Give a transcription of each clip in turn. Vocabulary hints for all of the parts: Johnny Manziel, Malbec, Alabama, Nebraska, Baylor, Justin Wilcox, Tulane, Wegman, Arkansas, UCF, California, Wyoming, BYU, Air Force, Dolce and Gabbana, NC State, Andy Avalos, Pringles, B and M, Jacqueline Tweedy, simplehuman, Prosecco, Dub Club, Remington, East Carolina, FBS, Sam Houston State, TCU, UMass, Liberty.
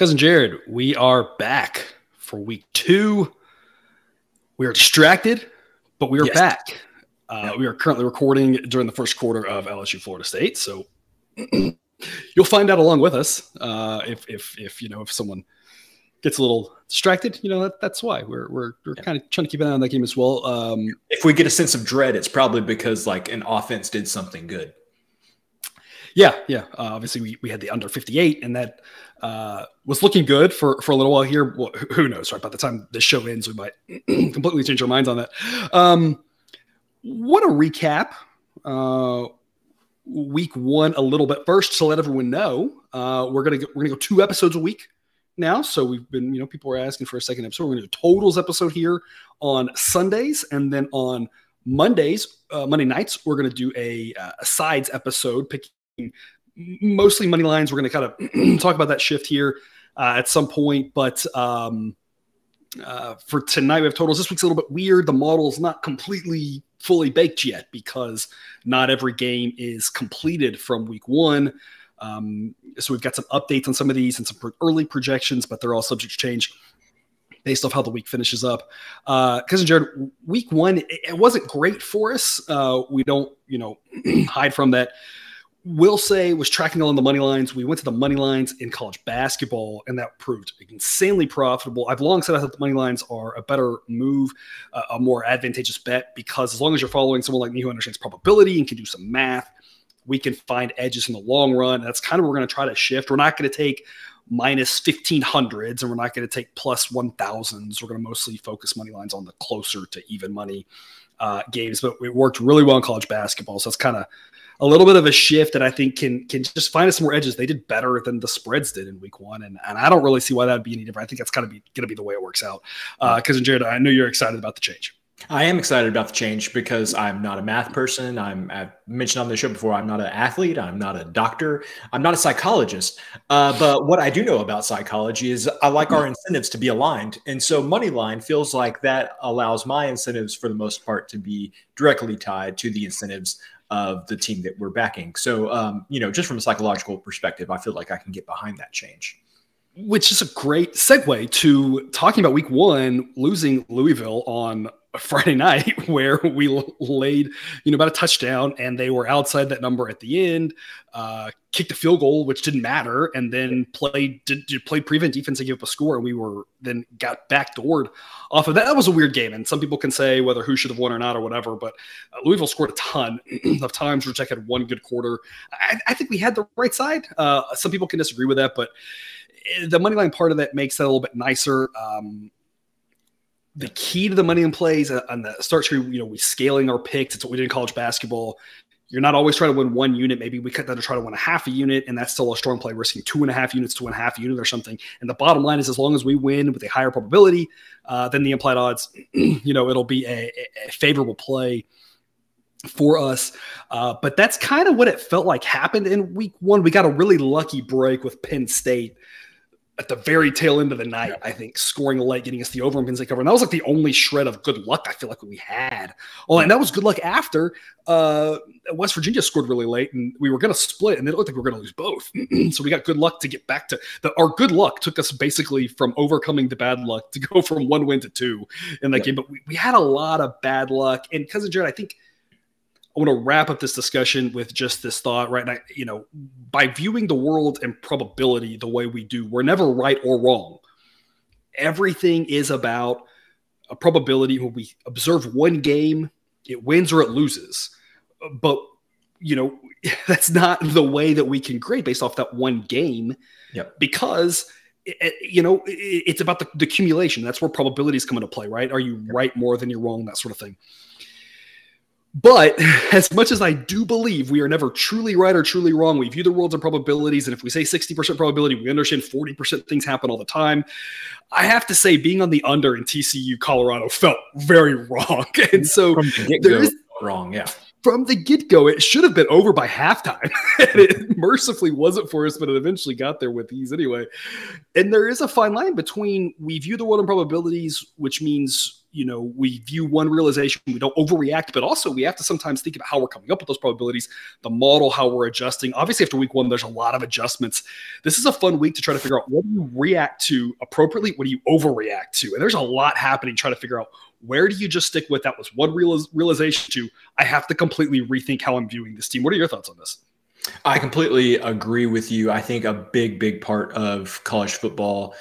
Cousin Jared, we are back for week 2. We are distracted, but we are back. We are currently recording during the first quarter of LSU Florida State, so you'll find out along with us if you know, if someone gets a little distracted, you know, that's why we're kind of trying to keep an eye on that game as well. If we get a sense of dread, it's probably because like an offense did something good. Yeah. Obviously, we had the under 58, and that was looking good for a little while here. Well, who knows, right? By the time this show ends, we might completely change our minds on that. Want to recap week 1 a little bit first to let everyone know. We're gonna go 2 episodes a week now. So we've been, you know, people were asking for a second episode. We're gonna do a totals episode here on Sundays, and then on Monday nights, we're gonna do a sides episode picking mostly money lines. We're going to kind of talk about that shift here at some point, but for tonight we have totals. This week's a little bit weird. The model's not completely fully baked yet because not every game is completed from week 1. So we've got some updates on some of these and some early projections, but they're all subject to change based off how the week finishes up. Cousin Jared, week 1, it wasn't great for us. We don't, you know, hide from that. Will say was tracking along the money lines. We went to the money lines in college basketball, and that proved insanely profitable. I've long said I thought the money lines are a better move, a more advantageous bet, because as long as you're following someone like me who understands probability and can do some math, we can find edges in the long run. That's kind of what we're going to try to shift. We're not going to take -1500s, and we're not going to take +1000s. We're going to mostly focus money lines on the closer to even money games, but it worked really well in college basketball. So it's kind of a little bit of a shift that I think can just find us some more edges. They did better than the spreads did in week 1, and I don't really see why that would be any different. I think that's kind of going to be the way it works out. Cousin Jared, I know you're excited about the change. I am excited about the change because I'm not a math person. I've mentioned on the show before, I'm not an athlete. I'm not a doctor. I'm not a psychologist. But what I do know about psychology is I like our incentives to be aligned. And so Moneyline feels like that allows my incentives for the most part to be directly tied to the incentives of the team that we're backing. So, you know, just from a psychological perspective, I feel like I can get behind that change. Which is a great segue to talking about week 1, losing Louisville on a Friday night, where we laid, you know, about a touchdown, and they were outside that number at the end, kicked a field goal, which didn't matter. And then played prevent defense and gave up a score. And we were then got backdoored off of that. That was a weird game. And some people can say whether who should have won or not or whatever, but Louisville scored a ton of times. Rutech had one good quarter. I think we had the right side. Some people can disagree with that, but the money line part of that makes that a little bit nicer. The key to the money in plays on the start screen, you know, we scaling our picks. It's what we did in college basketball. You're not always trying to win 1 unit. Maybe we cut that to try to win a half a unit, and that's still a strong play, risking 2.5 units to win half a unit or something. And the bottom line is, as long as we win with a higher probability than the implied odds, you know, it'll be a favorable play for us. But that's kind of what it felt like happened in week 1. We got a really lucky break with Penn State at the very tail end of the night, I think, scoring late, getting us the over on Penn State cover. And that was like the only shred of good luck I feel like we had. Oh, and that was good luck after West Virginia scored really late, and we were going to split, and it looked like we were going to lose both. So we got good luck to get back to – our good luck took us basically from overcoming the bad luck to go from 1 win to 2 in that game. But we had a lot of bad luck. And Cousin Jared, I think – I want to wrap up this discussion with just this thought, right? And you know, by viewing the world and probability the way we do, we're never right or wrong. Everything is about a probability. When we observe 1 game, it wins or it loses. But, you know, that's not the way that we can grade based off that 1 game, because you know, it's about the accumulation. That's where probabilities come into play, right? Are you right more than you're wrong, that sort of thing. But as much as I do believe we are never truly right or truly wrong, we view the world of probabilities. And if we say 60% probability, we understand 40% things happen all the time. I have to say, being on the under in TCU, Colorado felt very wrong. And so there is wrong. Yeah. From the get-go, it should have been over by halftime. And it mercifully wasn't for us, but it eventually got there with ease anyway. And there is a fine line between we view the world in probabilities, which means you know, we view one realization, we don't overreact, but also we have to sometimes think about how we're coming up with those probabilities, the model, how we're adjusting. Obviously, after week one, there's a lot of adjustments. This is a fun week to try to figure out, what do you react to appropriately? What do you overreact to? And there's a lot happening, trying to figure out, where do you just stick with that was one realization to, I have to completely rethink how I'm viewing this team. What are your thoughts on this? I completely agree with you. I think a big part of college football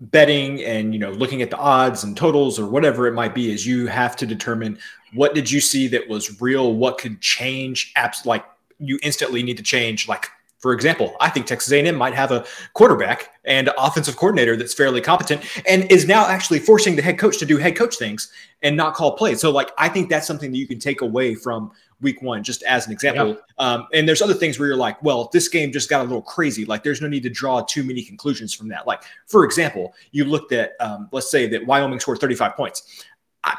betting and, you know, looking at the odds and totals or whatever it might be, is you have to determine, what did you see that was real? What could change? Like, you instantly need to change. Like, for example, I think Texas A&M might have a quarterback and offensive coordinator that's fairly competent and is now actually forcing the head coach to do head coach things and not call plays. So, like, I think that's something that you can take away from week one, just as an example. Yeah. And there's other things where you're like, well, this game just got a little crazy. Like, there's no need to draw too many conclusions from that. Like, for example, you looked at, let's say that Wyoming scored 35 points. I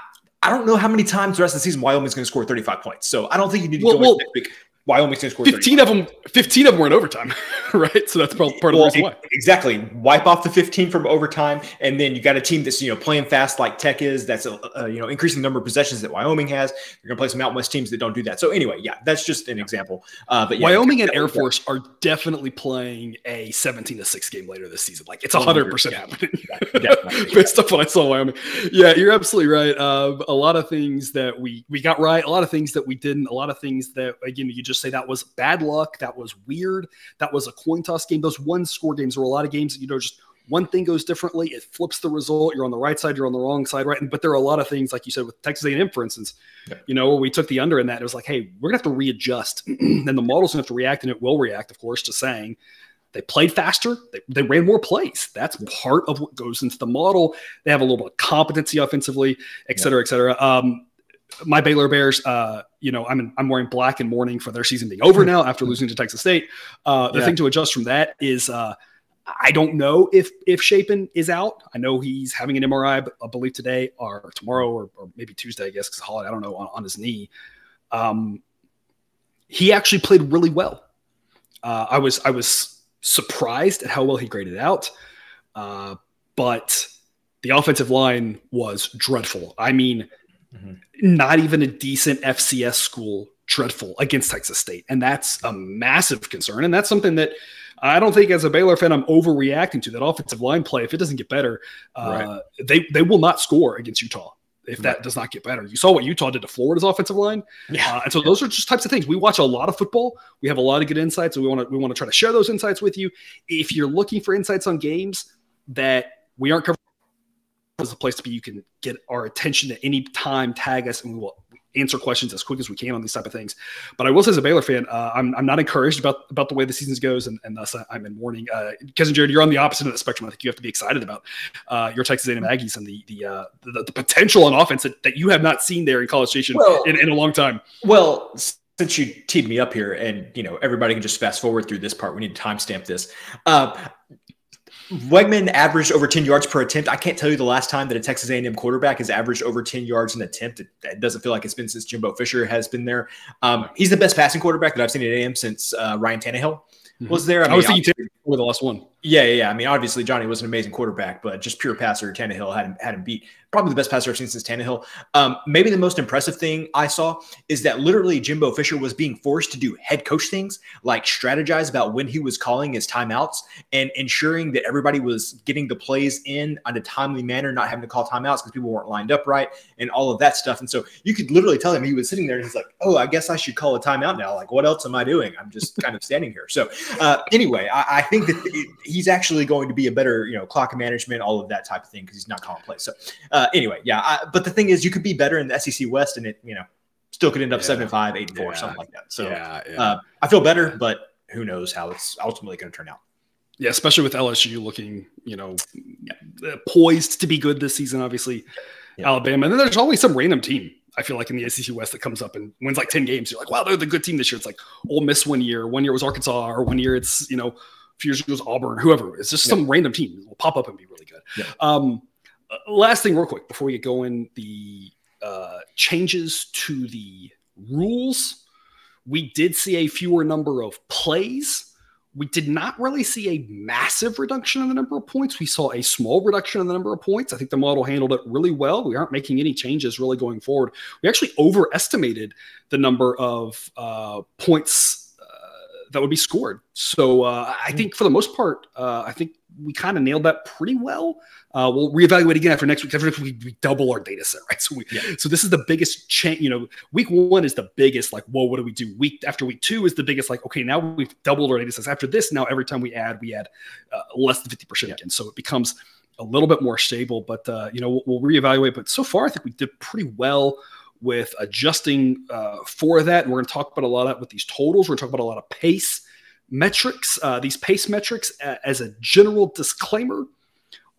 don't know how many times the rest of the season Wyoming's going to score 35 points. So I don't think you need to go into next week. Wyoming's going to score 15 of them. 15 of them were in overtime, right? So that's part of the reason why. Exactly. Wipe off the 15 from overtime, and then you got a team that's, you know, playing fast like Tech is. That's a you know, increasing number of possessions that Wyoming has. You're going to play some Mountain West teams that don't do that. So anyway, yeah, that's just an example. But yeah, Wyoming and Air Force are definitely playing a 17-6 game later this season. Like, it's 100% happening. Based on what I saw Wyoming. Yeah, you're absolutely right. A lot of things that we got right. A lot of things that we didn't. A lot of things that, again, you just say that was bad luck, that was weird, that was a coin toss game. Those one score games are a lot of games that, you know, just one thing goes differently, it flips the result. You're on the right side, you're on the wrong side, right? But there are a lot of things, like you said, with Texas A&M, for instance, you know, where we took the under in that. It was like, hey, we're gonna have to readjust. And the model's gonna have to react, and it will react, of course, to saying they played faster, they ran more plays. That's part of what goes into the model. They have a little bit of competency offensively, et cetera, et cetera. My Baylor Bears, you know, I'm wearing black and mourning for their season being over now after losing to Texas State. The thing to adjust from that is, I don't know if Shapen is out. I know he's having an MRI, I believe today or tomorrow or maybe Tuesday, I guess, because holiday, I don't know, on his knee. He actually played really well. I was surprised at how well he graded out, but the offensive line was dreadful. I mean, not even a decent FCS school, dreadful against Texas State. And that's a massive concern. And that's something that I don't think, as a Baylor fan, I'm overreacting to. That offensive line play, if it doesn't get better, they will not score against Utah if that does not get better. You saw what Utah did to Florida's offensive line. And so those are just types of things. We watch a lot of football. We have a lot of good insights, and we want to try to share those insights with you. If you're looking for insights on games that we aren't covering, is a place to be. You can get our attention at any time, tag us, and we will answer questions as quick as we can on these type of things. But I will say, as a Baylor fan, I'm not encouraged about the way the season goes, and thus I'm in mourning. Cousin Jared, you're on the opposite of the spectrum. I think you have to be excited about your Texas A&M Aggies and the potential on offense that you have not seen there in College Station in a long time. Well, since you teed me up here, and, you know, everybody can just fast forward through this part. We need to timestamp this. Wegman averaged over 10 yards per attempt. I can't tell you the last time that a Texas A&M quarterback has averaged over 10 yards an attempt. It doesn't feel like it's been since Jimbo Fisher has been there. He's the best passing quarterback that I've seen at A&M since Ryan Tannehill was there. I was thinking Tannehill the last one. Yeah. I mean, obviously, Johnny was an amazing quarterback, but just pure passer, Tannehill had him beat. Probably the best passer I've seen since Tannehill. Maybe the most impressive thing I saw is that literally Jimbo Fisher was being forced to do head coach things, like strategize about when he was calling his timeouts and ensuring that everybody was getting the plays in on a timely manner, not having to call timeouts because people weren't lined up right and all of that stuff. And so you could literally tell him, he was sitting there and he's like, oh, I guess I should call a timeout now. Like, what else am I doing? I'm just kind of standing here. So anyway, I think that he's actually going to be a better, you know, clock management, all of that type of thing, because he's not calling plays. So anyway, but the thing is, you could be better in the SEC West, and it, you know, still could end up 7-5, 8-4, something like that. So I feel better, but who knows how it's ultimately going to turn out. Yeah, especially with LSU looking, you know, poised to be good this season, obviously. Alabama. And then there's always some random team, I feel like, in the SEC West that comes up and wins like 10 games. You're like, wow, they're the good team this year. It's like Ole Miss one year it was Arkansas, or one year it's, you know, a few years ago it was Auburn, whoever. It's just some random team that will pop up and be really good. Last thing real quick before we get going, the changes to the rules. We did see a fewer number of plays, We did not really see a massive reduction in the number of points. We saw a small reduction in the number of points. I think the model handled it really well. We aren't making any changes really going forward. We actually overestimated the number of points that would be scored. So I think for the most part, I think we kind of nailed that pretty well. We'll reevaluate again after next week. After next week, we double our data set, right? So, so this is the biggest change. You know, week one is the biggest, like, whoa, what do we do? Week after week two is the biggest, like, okay, now we've doubled our data sets. After this, now every time we add less than 50% again. So it becomes a little bit more stable, but, you know, we'll reevaluate. But so far, I think we did pretty well with adjusting for that. And we're going to talk about a lot of that with these totals. We're going to talk about a lot of pace metrics. These pace metrics, as a general disclaimer,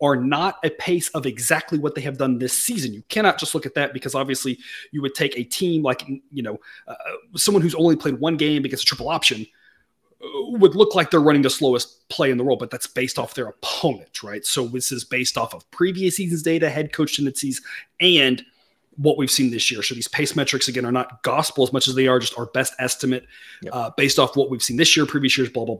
are not a pace of exactly what they have done this season. You cannot just look at that because obviously you would take a team like, you know, someone who's only played one game against a triple option would look like they're running the slowest play in the world, but that's based off their opponent, right? So this is based off of previous season's data, head coach tendencies, and what we've seen this year. So these pace metrics, again, are not gospel as much as they are just our best estimate based off what we've seen this year, previous years, blah, blah,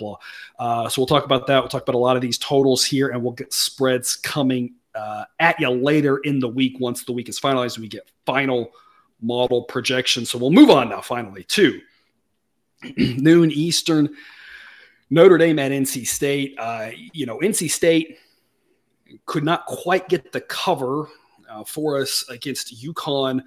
blah. So we'll talk about that. We'll talk about a lot of these totals here, and we'll get spreads coming at you later in the week. Once the week is finalized, we get final model projections. So we'll move on now, finally, to noon Eastern, Notre Dame at NC State. You know, NC State could not quite get the cover for us against UConn.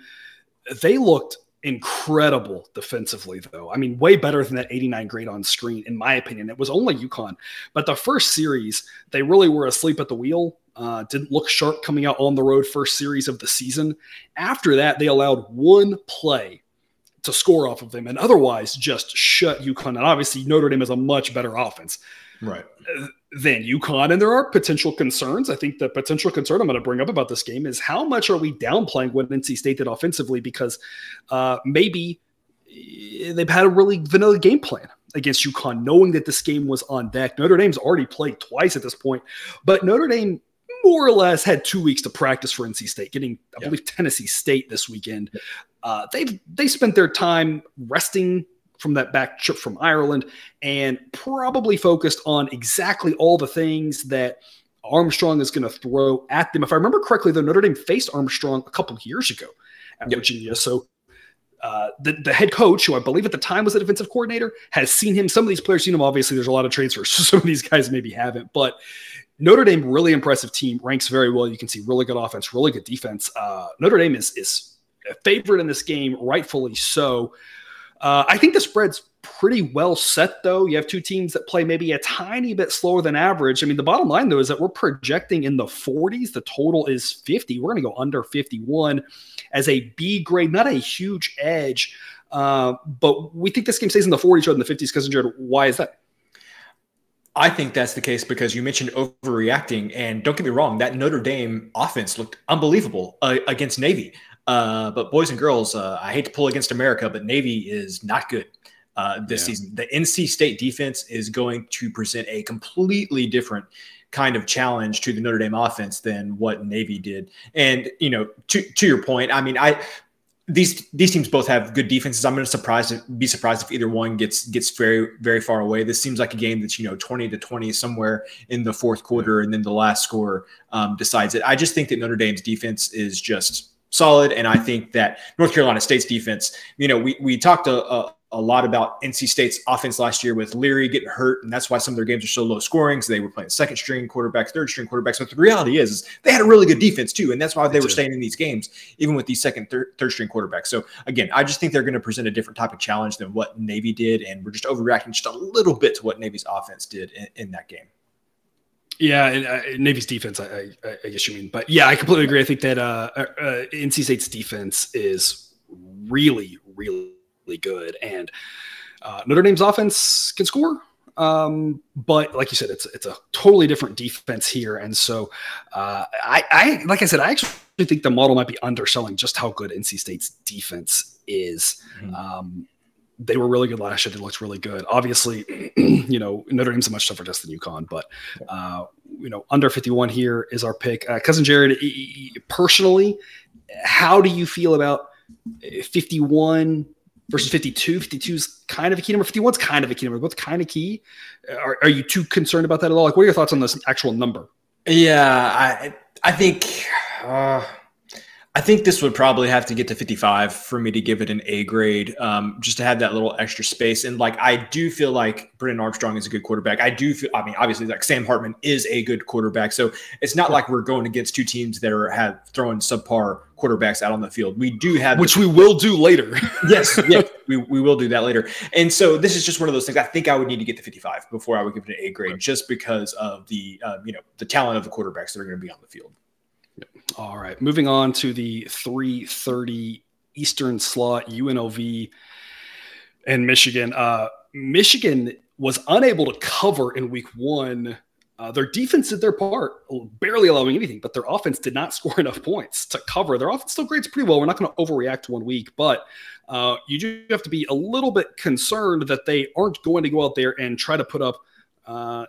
They looked incredible defensively, though. I mean, way better than that 89 grade on screen, in my opinion. It was only UConn. But the first series, they really were asleep at the wheel. Didn't look sharp coming out on the road, first series of the season. After that, they allowed one play to score off of them and otherwise just shut UConn. And obviously, Notre Dame is a much better offense. Right. Then UConn, and there are potential concerns. I think the potential concern I'm going to bring up about this game is how much are we downplaying what NC State did offensively, because maybe they've had a really vanilla game plan against UConn, knowing that this game was on deck. Notre Dame's already played twice at this point, but Notre Dame more or less had 2 weeks to practice for NC State, getting, I believe, Tennessee State this weekend. They spent their time resting from that back trip from Ireland and probably focused on exactly all the things that Armstrong is going to throw at them. If I remember correctly, though, Notre Dame faced Armstrong a couple of years ago at Virginia. So the head coach, who I believe at the time was the defensive coordinator, has seen him. Some of these players seen him. Obviously, there's a lot of transfers, so some of these guys maybe haven't. But Notre Dame, really impressive team, ranks very well. You can see really good offense, really good defense. Notre Dame is a favorite in this game, rightfully so. I think the spread's pretty well set, though. You have two teams that play maybe a tiny bit slower than average. I mean, the bottom line, though, is that we're projecting in the 40s. The total is 50. We're going to go under 51 as a B grade, not a huge edge. But we think this game stays in the 40s rather than the 50s. Cousin Jared, why is that? I think that's the case because you mentioned overreacting. And don't get me wrong, that Notre Dame offense looked unbelievable against Navy. But boys and girls, I hate to pull against America, but Navy is not good this season. The NC State defense is going to present a completely different kind of challenge to the Notre Dame offense than what Navy did. And, you know, to your point, I mean, these teams both have good defenses. I'm going to be surprised if either one gets very, very far away. This seems like a game that's, you know, 20-20 somewhere in the fourth quarter, and then the last score decides it. I just think that Notre Dame's defense is just solid, and I think that North Carolina State's defense, you know, we talked a lot about NC State's offense last year with Leary getting hurt, and that's why some of their games are so low scoring. So they were playing second string quarterbacks, third string quarterbacks. But the reality is they had a really good defense too, and that's why they were staying in these games, even with these second, third string quarterbacks. So again, I just think they're going to present a different type of challenge than what Navy did, and we're just overreacting just a little bit to what Navy's offense did in that game. Yeah, and Navy's defense, I guess you mean. But, yeah, I completely agree. I think that NC State's defense is really, really good. And Notre Dame's offense can score. But, like you said, it's a totally different defense here. And so, like I said, I actually think the model might be underselling just how good NC State's defense is. They were really good last year. They looked really good. Obviously, you know, Notre Dame's a much tougher test than UConn, but, you know, under 51 here is our pick. Cousin Jared, personally, how do you feel about 51 versus 52. 52 is kind of a key number. 51 is kind of a key number. Both kind of key. Are you too concerned about that at all? Like, what are your thoughts on this actual number? Yeah, I think this would probably have to get to 55 for me to give it an A grade, just to have that little extra space. And like, I do feel like Brennan Armstrong is a good quarterback. I do feel, I mean, obviously like Sam Hartman is a good quarterback. So it's not like we're going against two teams that are throwing subpar quarterbacks out on the field. We do have, which we will do later. Yes, we will do that later. And so this is just one of those things. I think I would need to get to 55 before I would give it an A grade, just because of the, you know, the talent of the quarterbacks that are going to be on the field. All right, moving on to the 3:30 Eastern slot, UNLV and Michigan. Michigan was unable to cover in week one. Their defense did their part, barely allowing anything, but their offense did not score enough points to cover. Their offense still grades pretty well. We're not going to overreact one week, but you do have to be a little bit concerned that they aren't going to go out there and try to put up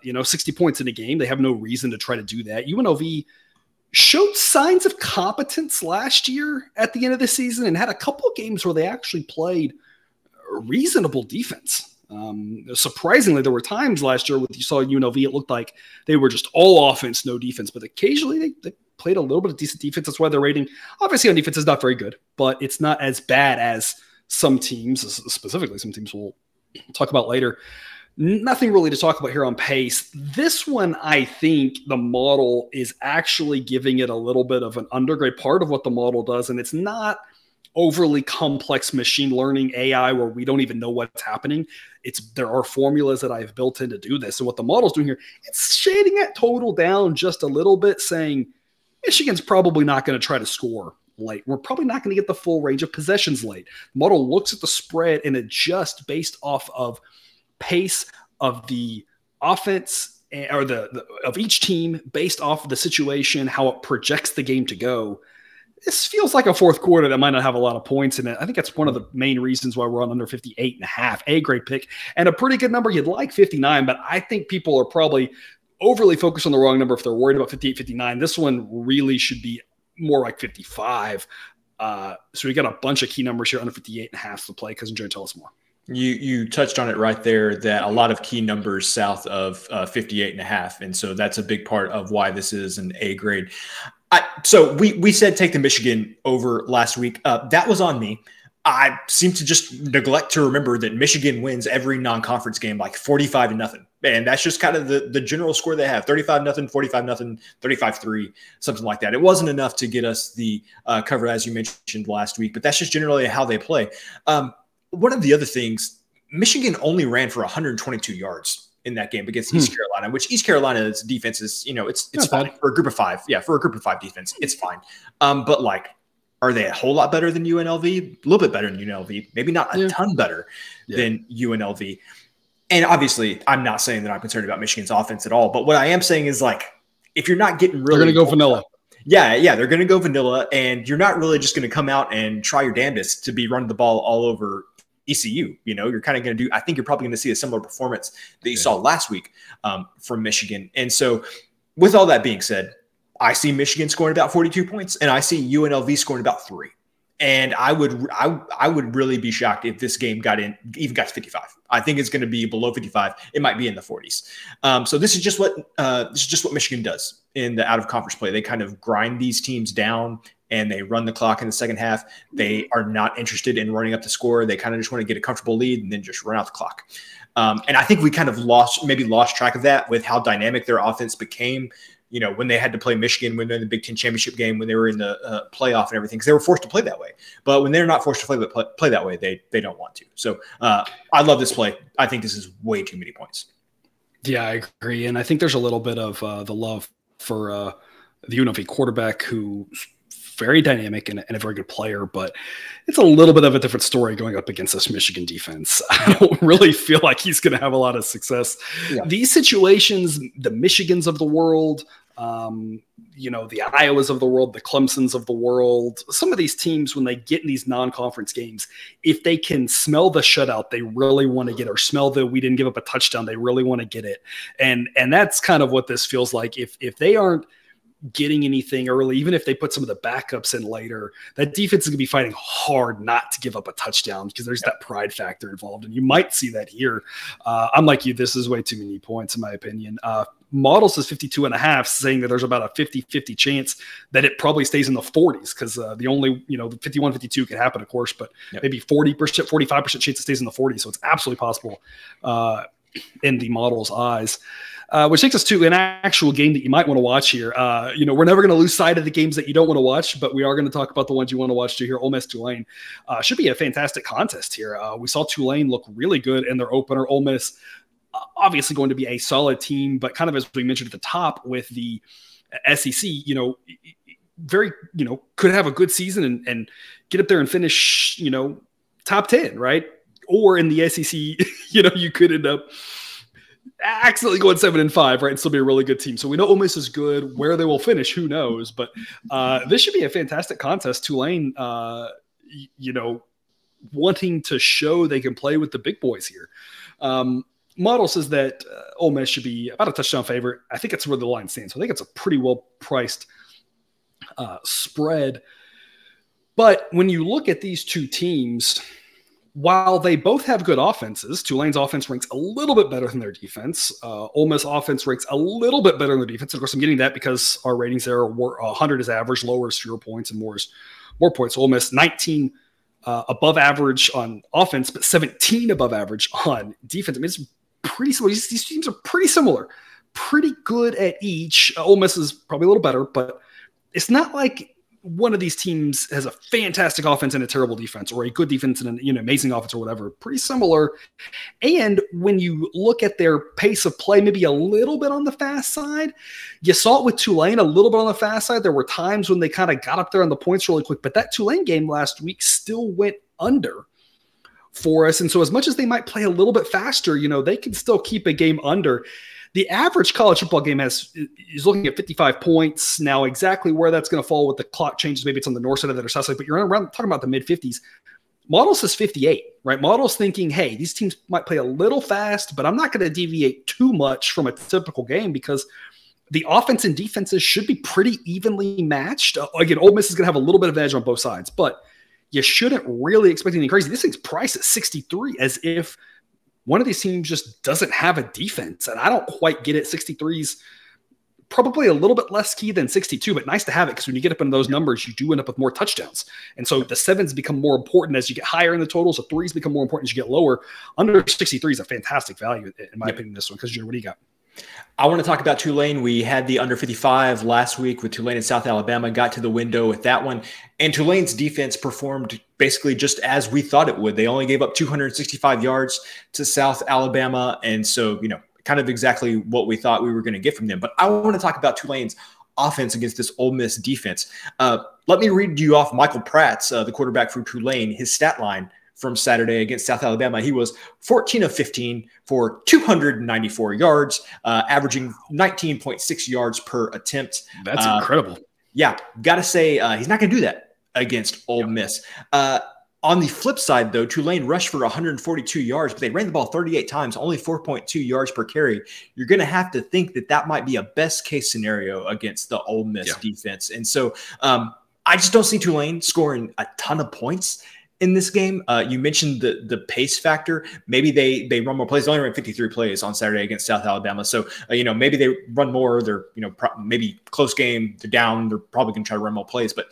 60 points in a game. They have no reason to try to do that. UNLV showed signs of competence last year at the end of the season and had a couple of games where they actually played reasonable defense. Surprisingly, there were times last year when you saw UNLV, it looked like they were just all offense, no defense, but occasionally they played a little bit of decent defense. That's why their rating, obviously on defense, is not very good, but it's not as bad as some teams, specifically some teams we'll talk about later. Nothing really to talk about here on pace. This one, I think the model is actually giving it a little bit of an undergrade, part of what the model does. And it's not overly complex machine learning AI where we don't even know what's happening. There are formulas that I've built in to do this. So what the model's doing here, it's shading that total down just a little bit, saying Michigan's probably not going to try to score late. We're probably not going to get the full range of possessions late. The model looks at the spread and adjusts based off of pace of the offense or of each team based off of the situation, how it projects the game to go. This feels like a fourth quarter that might not have a lot of points in it. I think that's one of the main reasons why we're on under 58.5, A grade pick, and a pretty good number. You'd like 59, but I think people are probably overly focused on the wrong number if they're worried about 58, 59. This one really should be more like 55. So we got a bunch of key numbers here under 58.5 to play. Cousin Joe, tell us more. You touched on it right there, that a lot of key numbers south of 58.5. And so that's a big part of why this is an A grade. So we said take the Michigan over last week. That was on me. I seem to just neglect to remember that Michigan wins every non-conference game like 45-0. And that's just kind of the general score they have, 35-0, 45-0, 35-3, something like that. It wasn't enough to get us the cover, as you mentioned last week, but that's just generally how they play. One of the other things, Michigan only ran for 122 yards in that game against East Carolina, which East Carolina's defense is, it's fine for a group of five. Yeah, for a group of five defense, it's fine. But like, are they a whole lot better than UNLV? A little bit better than UNLV, maybe not a ton better than UNLV. And obviously, I'm not saying that I'm concerned about Michigan's offense at all. But what I am saying is, like, if you're not getting really, they're going to go vanilla. Yeah, they're going to go vanilla, and you're not really just going to come out and try your damnedest to be running the ball all over ECU. You're kind of going to do, I think you're probably going to see a similar performance that you saw last week from Michigan. And so with all that being said, I see Michigan scoring about 42 points and I see UNLV scoring about 3. And I would really be shocked if this game even got to 55. I think it's going to be below 55. It might be in the 40s. So this is just what Michigan does in the out of conference play. They kind of grind these teams down and they run the clock in the second half. They are not interested in running up the score. They kind of just want to get a comfortable lead and then just run out the clock. And I think we kind of maybe lost track of that with how dynamic their offense became. When they had to play Michigan, when they're in the Big Ten championship game, when they were in the playoff and everything, because they were forced to play that way. But when they're not forced to play that way, they don't want to. So I love this play. I think this is way too many points. Yeah, I agree. And I think there's a little bit of the love for the UNLV quarterback, who's very dynamic and a very good player, but it's a little bit of a different story going up against this Michigan defense. I don't really feel like he's going to have a lot of success. Yeah. These situations, the Michigans of the world, the Iowas of the world, the Clemsons of the world, some of these teams, when they get in these non-conference games, if they can smell the shutout, they really want to get it, or smell the, we didn't give up a touchdown, they really want to get it. And that's kind of what this feels like. If they aren't getting anything early, even if they put some of the backups in later, that defense is going to be fighting hard not to give up a touchdown because there's that pride factor involved. And you might see that here. I'm like you, this is way too many points in my opinion. Model says 52.5, saying that there's about a 50-50 chance that it probably stays in the 40s because the only, you know, the 51, 52 can happen, of course, but maybe 40%, 45% chance it stays in the 40s. So it's absolutely possible in the model's eyes. Which takes us to an actual game that you might want to watch here. You know, we're never going to lose sight of the games that you don't want to watch, but we are going to talk about the ones you want to watch too here. Ole Miss Tulane should be a fantastic contest here. We saw Tulane look really good in their opener. Ole Miss obviously going to be a solid team, but kind of as we mentioned at the top with the SEC, you know, very, you know, could have a good season and get up there and finish, you know, top 10, right? Or in the SEC, you know, you could end up accidentally going 7-5, right, and still be a really good team. So we know Ole Miss is good. Where they will finish, who knows? But this should be a fantastic contest. Tulane, you know, wanting to show they can play with the big boys here. Model says that Ole Miss should be about a touchdown favorite. I think that's where the line stands. So I think it's a pretty well-priced spread. But when you look at these two teams, while they both have good offenses, Tulane's offense ranks a little bit better than their defense. Ole Miss offense ranks a little bit better than their defense. Of course, I'm getting that because our ratings there are 100 is average, lower is fewer points, and more is more points. Ole Miss 19 above average on offense, but 17 above average on defense. I mean, it's pretty similar. These teams are pretty similar, pretty good at each. Ole Miss is probably a little better, but it's not like one of these teams has a fantastic offense and a terrible defense, or a good defense and an, you know, amazing offense or whatever. Pretty similar. And when you look at their pace of play, maybe a little bit on the fast side. You saw it with Tulane a little bit on the fast side. There were times when they kind of got up there on the points really quick, but that Tulane game last week still went under for us. And so as much as they might play a little bit faster, you know, they can still keep a game under. The average college football game is looking at 55 points. Now, exactly where that's going to fall with the clock changes, maybe it's on the north side of that or south side, but you're around talking about the mid-50s. Model says 58, right? Model's thinking, hey, these teams might play a little fast, but I'm not going to deviate too much from a typical game because the offense and defenses should be pretty evenly matched. Again, Ole Miss is going to have a little bit of edge on both sides, but you shouldn't really expect anything crazy. This thing's priced at 63 as if one of these teams just doesn't have a defense, and I don't quite get it. 63's probably a little bit less key than 62, but nice to have it because when you get up into those numbers, you do end up with more touchdowns. And so the sevens become more important as you get higher in the total, so threes become more important as you get lower. Under 63 is a fantastic value, in my opinion, this one. Because, Junior, what do you got? I want to talk about Tulane. We had the under 55 last week with Tulane and South Alabama, got to the window with that one. And Tulane's defense performed basically just as we thought it would. They only gave up 265 yards to South Alabama. And so, you know, kind of exactly what we thought we were going to get from them. But I want to talk about Tulane's offense against this Ole Miss defense. Let me read you off Michael Pratt's, the quarterback for Tulane, his stat line from Saturday against South Alabama. He was 14 of 15 for 294 yards, averaging 19.6 yards per attempt. That's incredible. Yeah, got to say, he's not going to do that against Ole Miss. On the flip side, though, Tulane rushed for 142 yards, but they ran the ball 38 times, only 4.2 yards per carry. You're going to have to think that that might be a best-case scenario against the Ole Miss defense. And so I just don't see Tulane scoring a ton of points in this game. You mentioned the pace factor. Maybe they run more plays. They only ran 53 plays on Saturday against South Alabama. So, you know, maybe they run more. They're, you know, maybe close game. They're down. They're probably going to try to run more plays. But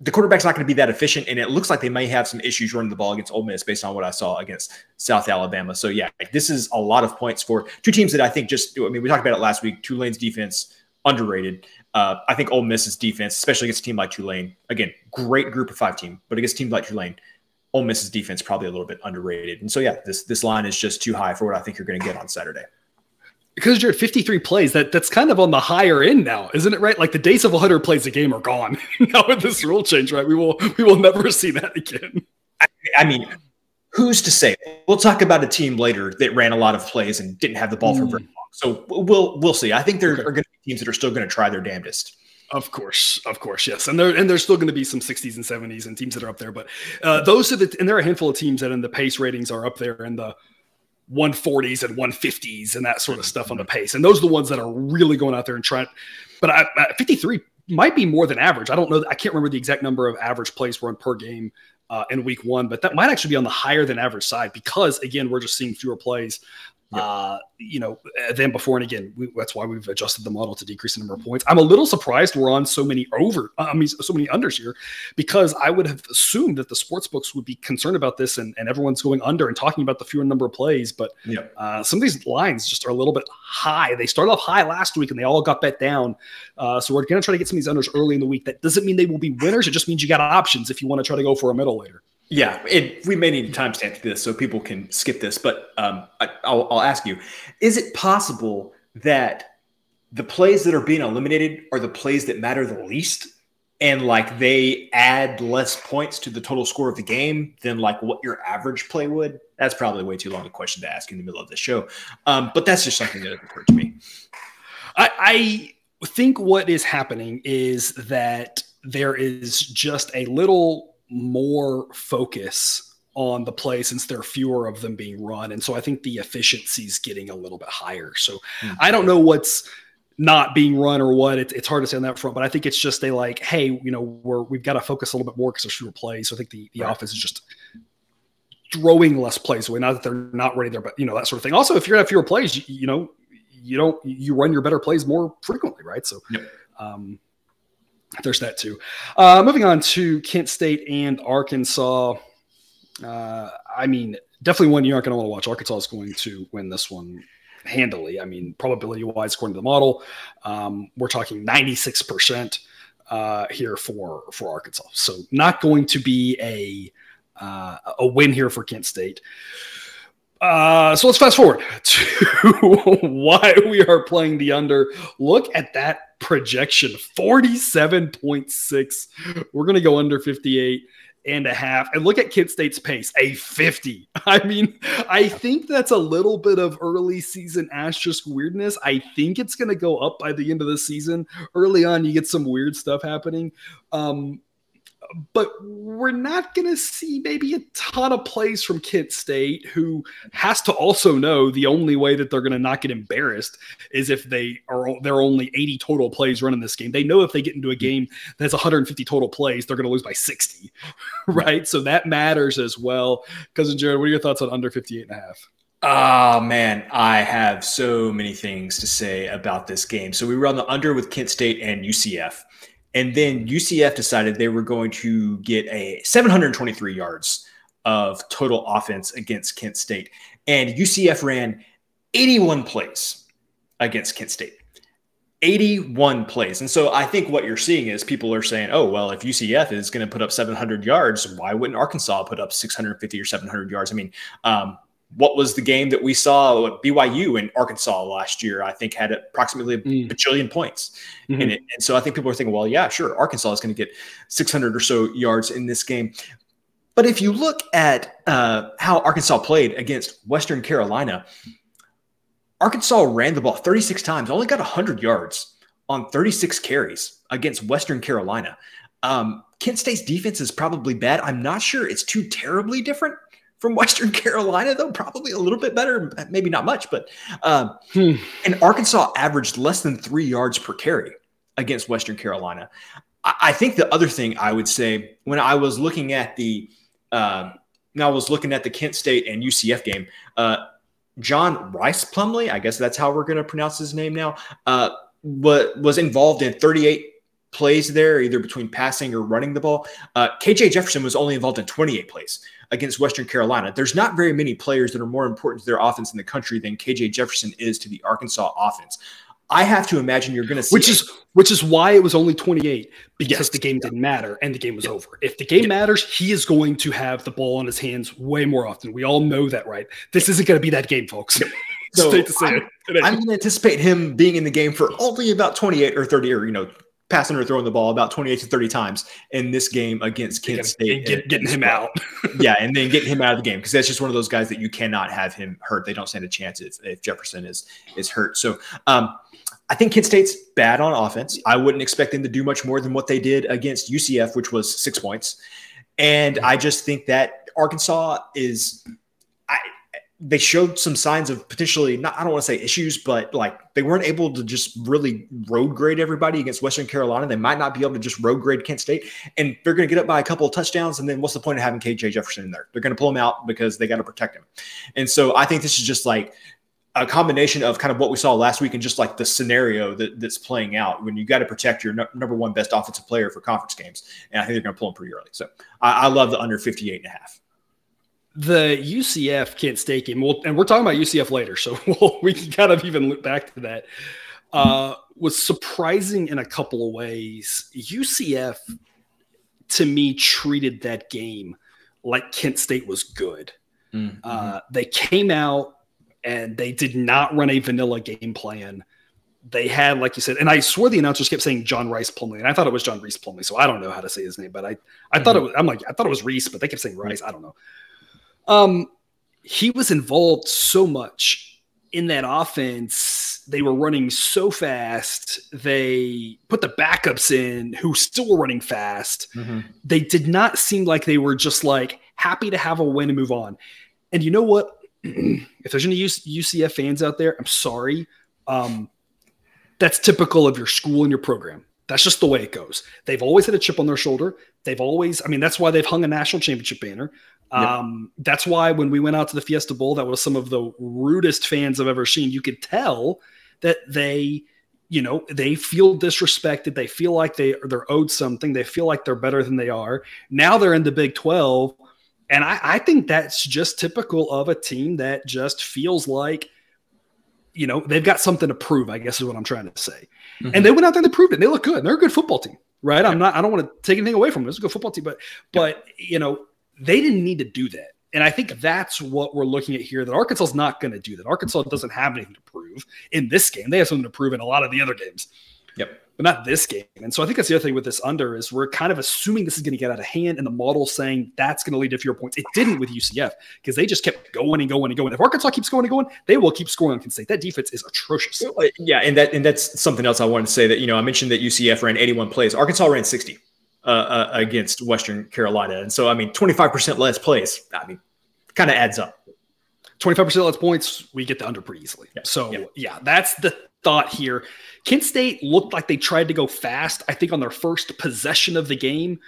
the quarterback's not going to be that efficient, and it looks like they may have some issues running the ball against Ole Miss based on what I saw against South Alabama. So, yeah, this is a lot of points for two teams that I think just – I mean, we talked about it last week. Tulane's defense, underrated. I think Ole Miss's defense, especially against a team like Tulane, again, great group of five team, but against a team like Tulane, Ole Miss's defense probably a little bit underrated. And so, yeah, this line is just too high for what I think you're going to get on Saturday. Because you're at 53 plays, that's kind of on the higher end now, isn't it, right? Like the days of 100 plays a game are gone now with this rule change, right? We will never see that again. I mean, who's to say? We'll talk about a team later that ran a lot of plays and didn't have the ball for very long. So we'll see. I think there are going to be teams that are still going to try their damnedest. Of course, yes. And there's still going to be some 60s and 70s and teams that are up there. But those are the – and there are a handful of teams that in the pace ratings are up there in the 140s and 150s and that sort of stuff on the pace. And those are the ones that are really going out there and trying. But 53 might be more than average. I don't know. I can't remember the exact number of average plays run per game in week one, but that might actually be on the higher than average side because, again, we're just seeing fewer plays. You know, than before. And again, that's why we've adjusted the model to decrease the number of points. I'm a little surprised we're on so many so many unders here, because I would have assumed that the sports books would be concerned about this and everyone's going under and talking about the fewer number of plays. But some of these lines just are a little bit high. They started off high last week and they all got bet down. So we're going to try to get some of these unders early in the week. That doesn't mean they will be winners. It just means you got options if you want to try to go for a middle later. Yeah, we may need a timestamp to this so people can skip this, but I'll ask you, is it possible that the plays that are being eliminated are the plays that matter the least, and like they add less points to the total score of the game than like what your average play would? That's probably way too long a question to ask in the middle of the show, but that's just something that occurred to me. I think what is happening is that there is just a little more focus on the play since there are fewer of them being run. And so I think the efficiency is getting a little bit higher. So I don't know what's not being run or what. It's hard to say on that front, but I think it's just hey, you know, we've got to focus a little bit more because there's fewer plays. So I think the offense is just throwing less plays away. Not that they're not ready there, but you know, that sort of thing. Also, if you're at fewer plays, you run your better plays more frequently, right? So there's that too. Moving on to Kent State and Arkansas. I mean, definitely one you aren't going to want to watch. Arkansas is going to win this one handily. I mean, probability-wise, according to the model, we're talking 96% here for Arkansas. So not going to be a win here for Kent State. So let's fast forward to why we are playing the under. Look at that projection, 47.6. We're going to go under 58.5. And look at Kent State's pace, a 50. I mean, I think that's a little bit of early season asterisk weirdness. I think it's going to go up by the end of the season. Early on, you get some weird stuff happening. But we're not going to see maybe a ton of plays from Kent State, who has to also know the only way that they're going to not get embarrassed is if there are only 80 total plays running this game. They know if they get into a game that's 150 total plays, they're going to lose by 60, right? So that matters as well. Cousin Jared, what are your thoughts on under 58.5? Oh, man, I have so many things to say about this game. So we were on the under with Kent State and UCF. And then UCF decided they were going to get a 723 yards of total offense against Kent State. And UCF ran 81 plays against Kent State. 81 plays. And so I think what you're seeing is people are saying, oh, well, if UCF is going to put up 700 yards, why wouldn't Arkansas put up 650 or 700 yards? I mean, what was the game that we saw at BYU in Arkansas last year? I think had approximately a bajillion points in it. And so I think people are thinking, well, yeah, sure, Arkansas is going to get 600 or so yards in this game. But if you look at how Arkansas played against Western Carolina, Arkansas ran the ball 36 times, only got 100 yards on 36 carries against Western Carolina. Kent State's defense is probably bad. I'm not sure it's too terribly different from Western Carolina, though, probably a little bit better, maybe not much, but and Arkansas averaged less than 3 yards per carry against Western Carolina. I think the other thing I would say when I was looking at the Kent State and UCF game, John Rice Plumlee, I guess that's how we're going to pronounce his name now, was involved in 38 plays there, either between passing or running the ball. KJ Jefferson was only involved in 28 plays against Western Carolina. There's not very many players that are more important to their offense in the country than KJ Jefferson is to the Arkansas offense. I have to imagine you're going to see, which is why it was only 28, because the game didn't matter and the game was over. If the game matters, he is going to have the ball in his hands way more often. We all know that, right? This isn't going to be that game, folks. So I'm going to anticipate him being in the game for only about 28 or 30 or, you know, passing or throwing the ball about 28 to 30 times in this game against Kent State. Getting him out. And then getting him out of the game, because that's just one of those guys that you cannot have him hurt. They don't stand a chance if Jefferson is hurt. So I think Kent State's bad on offense. I wouldn't expect them to do much more than what they did against UCF, which was 6 points. And I just think that Arkansas is – they showed some signs of potentially not, I don't want to say issues, but like they weren't able to just really road grade everybody against Western Carolina. They might not be able to just road grade Kent State, and they're going to get up by a couple of touchdowns. And then what's the point of having KJ Jefferson in there? They're going to pull him out because they got to protect him. And so I think this is just like a combination of kind of what we saw last week and just like the scenario that's playing out when you got to protect your number one best offensive player for conference games. And I think they're going to pull him pretty early. So I love the under 58.5. The UCF Kent State game, and we're talking about UCF later, so we can kind of even loop back to that, was surprising in a couple of ways. UCF, to me, treated that game like Kent State was good. Mm-hmm. They came out and they did not run a vanilla game plan. They had, like you said, and I swear the announcers kept saying John Rice Plumlee, and I thought it was John Reese Plumlee, so I don't know how to say his name, but I mm-hmm. thought it was, I'm like, I thought it was Reese, but they kept saying Rice. I don't know. He was involved so much in that offense. They were running so fast. They put the backups in who still were running fast. Mm-hmm. They did not seem like they were just like happy to have a win and move on. And you know what? If there's any UCF fans out there, I'm sorry. That's typical of your school and your program. That's just the way it goes. They've always had a chip on their shoulder. They've always, I mean, that's why they've hung a national championship banner. Yep. That's why when we went out to the Fiesta Bowl, that was some of the rudest fans I've ever seen. You could tell that they, you know, they feel disrespected. They feel like they're owed something. They feel like they're better than they are. Now they're in the Big 12. And I think that's just typical of a team that just feels like, you know, they've got something to prove, I guess is what I'm trying to say. Mm-hmm. And they went out there and they proved it. They look good. They're a good football team, right? Yeah. I don't want to take anything away from them. It's a good football team, but you know, they didn't need to do that. And I think that's what we're looking at here, that Arkansas is not going to do that. Arkansas doesn't have anything to prove in this game. They have something to prove in a lot of the other games. Yep. But not this game. And so I think that's the other thing with this under is we're kind of assuming this is going to get out of hand, and the model saying that's going to lead to fewer points. It didn't with UCF because they just kept going and going and going. If Arkansas keeps going and going, they will keep scoring on Kent State. That defense is atrocious. Yeah, and that's something else I wanted to say that, you know, I mentioned that UCF ran 81 plays. Arkansas ran 60. Against Western Carolina. And so, I mean, 25% less plays, I mean, kind of adds up. 25% less points, we get the under pretty easily. Yeah. So, yeah, that's the thought here. Kent State looked like they tried to go fast, I think, on their first possession of the game,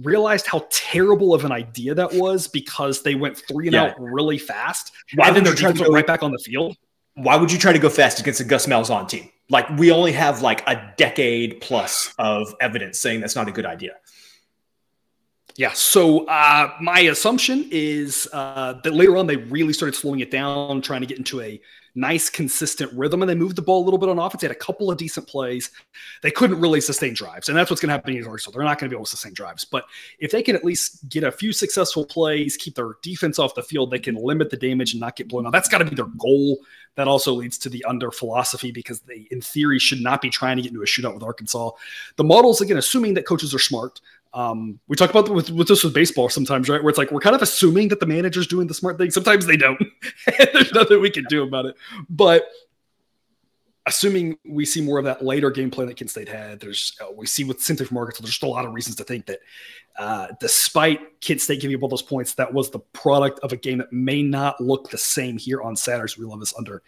realized how terrible of an idea that was because they went three and out really fast. Why and then they're trying to go right back on the field. Why would you try to go fast against a Gus Malzahn team? Like, we only have like a decade plus of evidence saying that's not a good idea. Yeah. So my assumption is that later on, they really started slowing it down, trying to get into a nice, consistent rhythm. And they moved the ball a little bit on offense. They had a couple of decent plays. They couldn't really sustain drives. And that's what's going to happen in Arkansas. They're not going to be able to sustain drives. But if they can at least get a few successful plays, keep their defense off the field, they can limit the damage and not get blown out. That's got to be their goal. That also leads to the under philosophy because they, in theory, should not be trying to get into a shootout with Arkansas. The models, again, assuming that coaches are smart. We talk about with baseball sometimes, right? Where it's like, we're kind of assuming that the manager's doing the smart thing. Sometimes they don't. There's nothing we can do about it. But assuming we see more of that later game plan that Kent State had, we see with Cynthia from Arkansas, there's just a lot of reasons to think that despite Kent State giving up all those points, that was the product of a game that may not look the same here on Saturday. So we love this under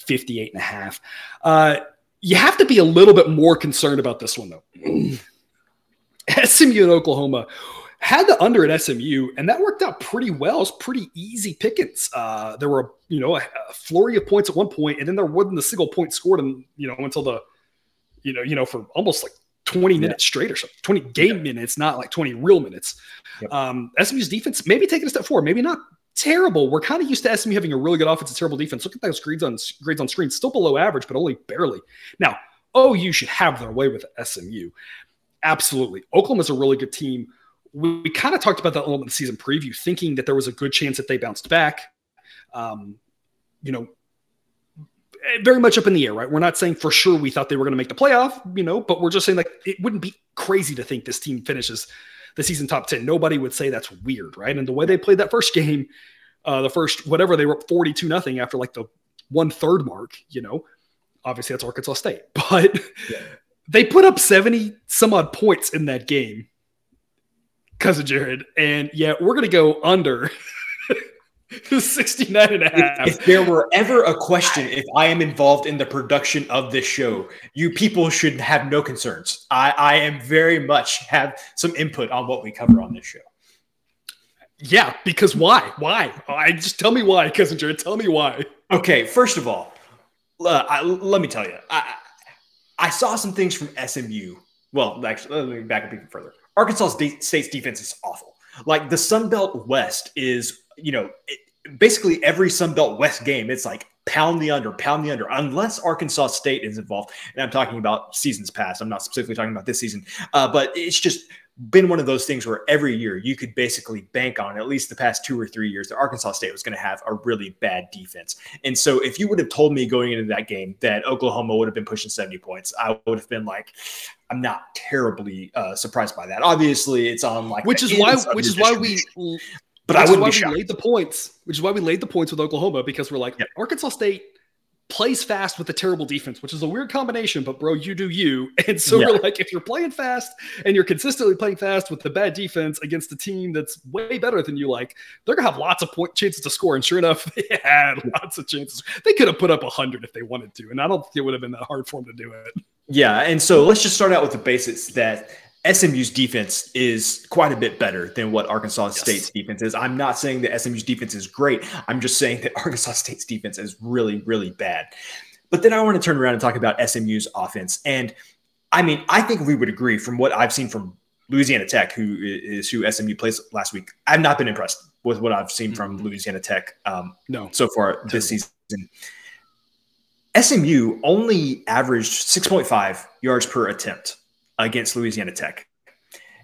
58.5. You have to be a little bit more concerned about this one, though. SMU and Oklahoma had the under at SMU, and that worked out pretty well. It was pretty easy pickings. There were, you know, a flurry of points at one point, and then there wasn't a single point scored, and you know, until the, you know, for almost like 20 minutes straight or something, 20 game minutes, not like 20 real minutes. Yep. SMU's defense maybe taking a step forward, maybe not terrible. We're kind of used to SMU having a really good offense and terrible defense. Look at those grades on screen, still below average, but only barely. Now, OU should have their way with SMU. Absolutely. Oklahoma's a really good team. We kind of talked about that a little bit in the season preview, thinking that there was a good chance that they bounced back. You know, very much up in the air, right? We're not saying for sure we thought they were going to make the playoff, you know, but we're just saying like it wouldn't be crazy to think this team finishes the season top 10. Nobody would say that's weird, right? And the way they played that first game, the first whatever, they were up 42-0 after like the 1/3 mark, you know. Obviously, that's Arkansas State, but they put up 70 some odd points in that game because of Jared. And yeah, we're going to go under 69.5. If there were ever a question, if I am involved in the production of this show, you people should have no concerns. I am very much have some input on what we cover on this show. Yeah, because why? Why? Just tell me why, Cousin Jared. Tell me why. Okay, first of all, let me tell you. I saw some things from SMU. Well, actually, let me back up even further. Arkansas State's defense is awful. Like, the Sun Belt West is, you know, basically every Sun Belt West game, it's like pound the under, unless Arkansas State is involved. And I'm talking about seasons past. I'm not specifically talking about this season. But it's just been one of those things where every year you could basically bank on, at least the past 2 or 3 years, that Arkansas State was going to have a really bad defense. And so if you would have told me going into that game that Oklahoma would have been pushing 70 points, I would have been like, I'm not terribly surprised by that. Obviously, it's on like which is why we But I wouldn't be shocked. Which is why we laid the points with Oklahoma, because we're like, Arkansas State plays fast with a terrible defense, which is a weird combination, but bro, you do you. And so we're like, if you're playing fast and you're consistently playing fast with the bad defense against a team that's way better than you, like, they're going to have lots of chances to score. And sure enough, they had lots of chances. They could have put up 100 if they wanted to. And I don't think it would have been that hard for them to do it. Yeah. And so let's just start out with the basics that SMU's defense is quite a bit better than what Arkansas State's defense is. I'm not saying that SMU's defense is great. I'm just saying that Arkansas State's defense is really, really bad. But then I want to turn around and talk about SMU's offense. And, I mean, I think we would agree from what I've seen from Louisiana Tech, who SMU plays last week. I've not been impressed with what I've seen from Louisiana Tech so far this season. SMU only averaged 6.5 yards per attempt against Louisiana Tech.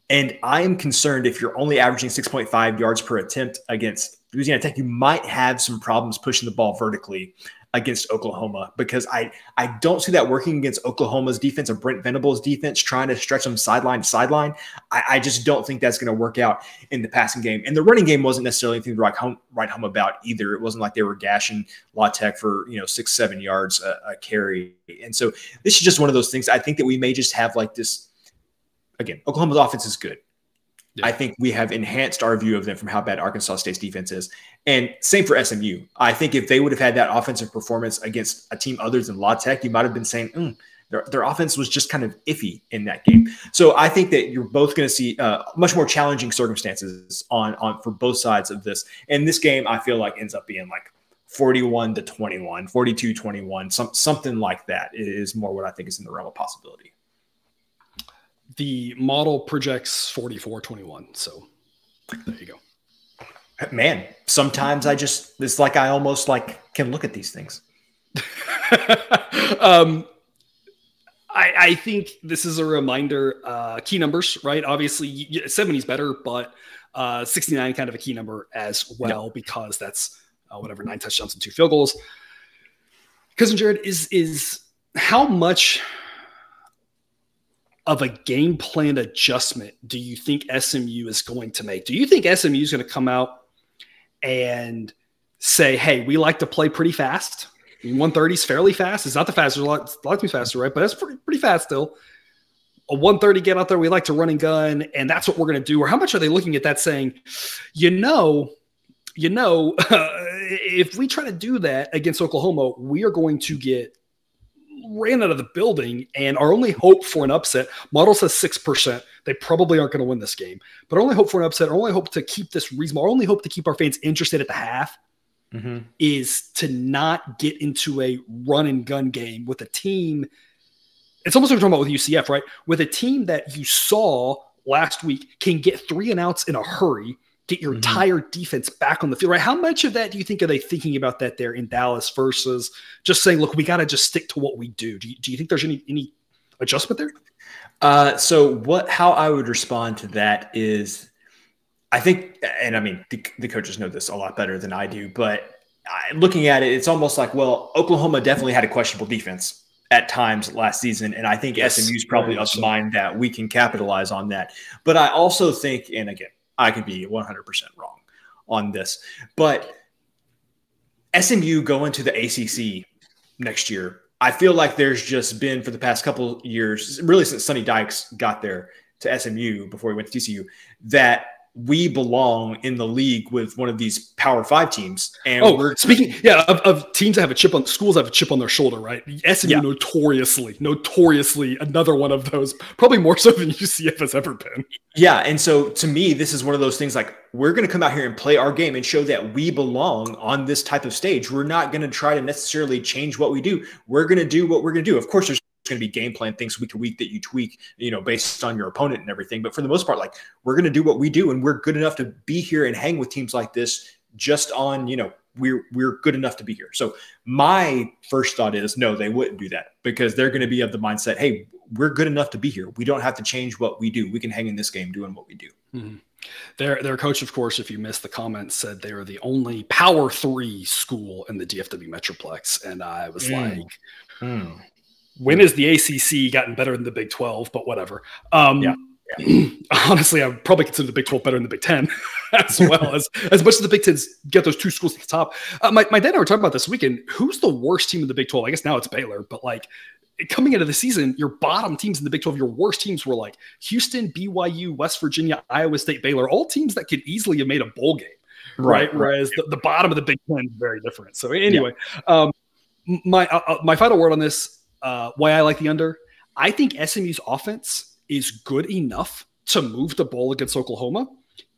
And I am concerned if you're only averaging 6.5 yards per attempt against Louisiana Tech, you might have some problems pushing the ball vertically against Oklahoma, because I don't see that working against Oklahoma's defense or Brent Venables' defense, trying to stretch them sideline to sideline. I just don't think that's going to work out in the passing game. And the running game wasn't necessarily anything to write home about either. It wasn't like they were gashing La Tech for 6-7 yards a carry. And so this is just one of those things. I think that we may just have like this. Again, Oklahoma's offense is good. Yeah. I think we have enhanced our view of them from how bad Arkansas State's defense is. And same for SMU. I think if they would have had that offensive performance against a team other than La Tech, you might have been saying, their offense was just kind of iffy in that game. So I think that you're both going to see much more challenging circumstances for both sides of this. And this game, I feel like, ends up being like 41-21, 42-21, something like that is more what I think is in the realm of possibility. The model projects 44-21. So there you go. Man, sometimes it's like I almost like can look at these things. I think this is a reminder, key numbers, right? Obviously 70 is better, but 69 kind of a key number as well, because that's 9 touchdowns and 2 field goals. Cousin Jared, is how much of a game plan adjustment do you think SMU is going to make? Do you think SMU is going to come out and say, hey, we like to play pretty fast? I mean, 130 is fairly fast. It's not the fastest, a lot to be faster, right? But that's pretty fast still. A 130, get out there. We like to run and gun, and that's what we're going to do. Or how much are they looking at that saying, if we try to do that against Oklahoma, we are going to get ran out of the building, and our only hope for an upset, model says 6%. They probably aren't going to win this game, but our only hope for an upset, our only hope to keep this reasonable, our only hope to keep our fans interested at the half is to not get into a run and gun game with a team. It's almost like we're talking about with UCF, right? With a team that you saw last week can get 3 and outs in a hurry, get your entire defense back on the field, right? How much of that do you think are they thinking about that there in Dallas versus just saying, look, we got to just stick to what we do? Do you think there's any adjustment there? So how I would respond to that is, I think, and I mean, the coaches know this a lot better than I do, but looking at it, it's almost like, well, Oklahoma definitely had a questionable defense at times last season. And I think SMU's probably of mind that we can capitalize on that. But I also think, and again, I could be 100% wrong on this, but SMU going to the ACC next year, I feel like there's just been for the past couple of years, really since Sonny Dykes got there to SMU before he went to TCU, that we belong in the league with one of these Power Five teams. And we're speaking, of teams that have a chip on schools that have a chip on their shoulder, right? SMU notoriously another one of those, probably more so than UCF has ever been. Yeah. And so to me, this is one of those things like, we're going to come out here and play our game and show that we belong on this type of stage. We're not going to try to necessarily change what we do. We're going to do what we're going to do. Of course, there's going to be game plan things week to week that you tweak, you know, based on your opponent and everything. But for the most part, like, we're going to do what we do, and we're good enough to be here and hang with teams like this just on, you know, we're good enough to be here. So my first thought is, no, they wouldn't do that, because they're going to be of the mindset, hey, we're good enough to be here. We don't have to change what we do. We can hang in this game doing what we do. Mm-hmm. Their coach, of course, if you missed the comments, said they are the only Power Three school in the DFW Metroplex. And I was when has the ACC gotten better than the Big 12? But whatever. Honestly, I would probably consider the Big 12 better than the Big 10 as well, as much as the Big 10's get those two schools at the top. My dad and I were talking about this weekend, who's the worst team in the Big 12? I guess now it's Baylor, but like, coming into the season, your bottom teams in the Big 12, your worst teams were like Houston, BYU, West Virginia, Iowa State, Baylor, all teams that could easily have made a bowl game, right? Whereas the bottom of the Big 10 is very different. So anyway, my final word on this, why I like the under, I think SMU's offense is good enough to move the ball against Oklahoma,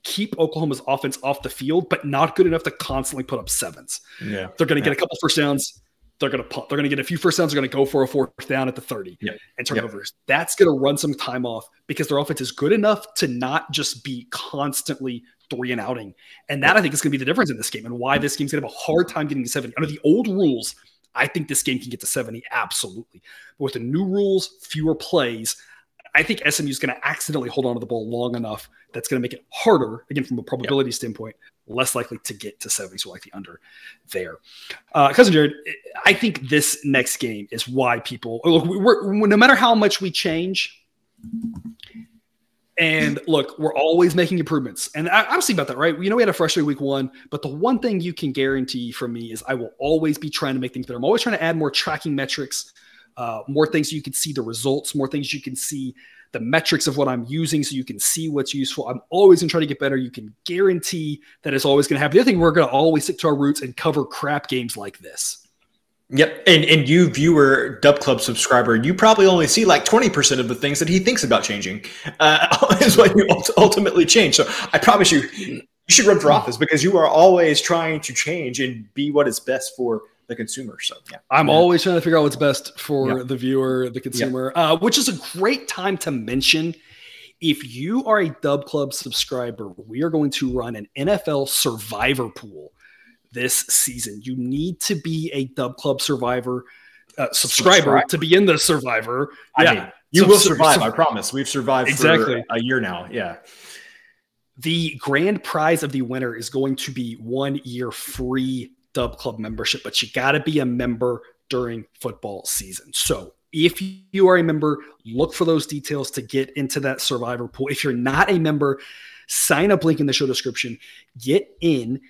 keep Oklahoma's offense off the field, but not good enough to constantly put up sevens. Yeah, they're going to get a couple first downs. They're going to punt. They're going to get a few first downs. They're going to go for a fourth down at the 30 and turnovers. That's going to run some time off because their offense is good enough to not just be constantly three and outing. And that, I think, is going to be the difference in this game and why this game's going to have a hard time getting to 70. Under the old rules, I think this game can get to 70. Absolutely. But with the new rules, fewer plays, I think SMU is going to accidentally hold on to the ball long enough. That's going to make it harder, again, from a probability standpoint, less likely to get to 70. So like the under there. Cousin Jared, I think this next game is why people look, no matter how much we change, and look, we're always making improvements. And I was thinking about that, right? You know, we had a frustrating week one, but the one thing you can guarantee from me is I will always be trying to make things better. I'm always trying to add more tracking metrics, more things you can see the results, more things you can see the metrics of what I'm using so you can see what's useful. I'm always going to try to get better. You can guarantee that it's always going to happen. The other thing, we're going to always stick to our roots and cover crap games like this. Yep. And you, viewer, Dub Club subscriber, you probably only see like 20% of the things that he thinks about changing is what you ultimately change. So I promise you, you should run for office because you are always trying to change and be what is best for the consumer. So I'm always trying to figure out what's best for the viewer, the consumer, which is a great time to mention. If you are a Dub Club subscriber, we are going to run an NFL survivor pool this season. You need to be a Dub Club survivor subscriber to be in the survivor. I mean, you will survive. I promise. We've survived for a year now. Yeah. The grand prize of the winner is going to be 1 year free Dub Club membership, but you got to be a member during football season. So if you are a member, look for those details to get into that survivor pool. If you're not a member, sign up, link in the show description, get in,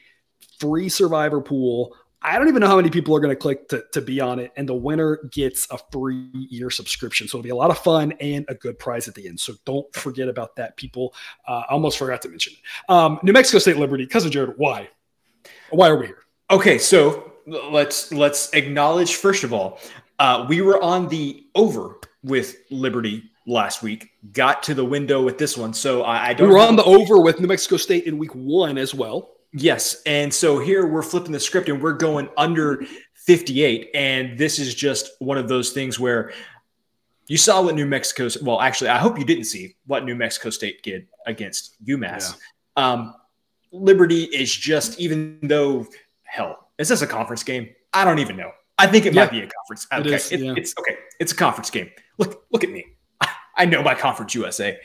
free survivor pool. I don't even know how many people are going to click to be on it. And the winner gets a free year subscription. So it'll be a lot of fun and a good prize at the end. So don't forget about that, people. I almost forgot to mention it. New Mexico State Liberty, Cousin Jared, why? Why are we here? Okay, so let's acknowledge, first of all, we were on the over with Liberty last week, got to the window with this one. So I don't. We were on the over with New Mexico State in week one as well. Yes, and so here we're flipping the script and we're going under 58, and this is just one of those things where you saw what New Mexico's – well, actually, I hope you didn't see what New Mexico State did against UMass. Yeah. Liberty is just – even though – hell, is this a conference game? I don't even know. I think it might be a conference. Okay. It's okay. It's a conference game. Look at me. I know my Conference USA.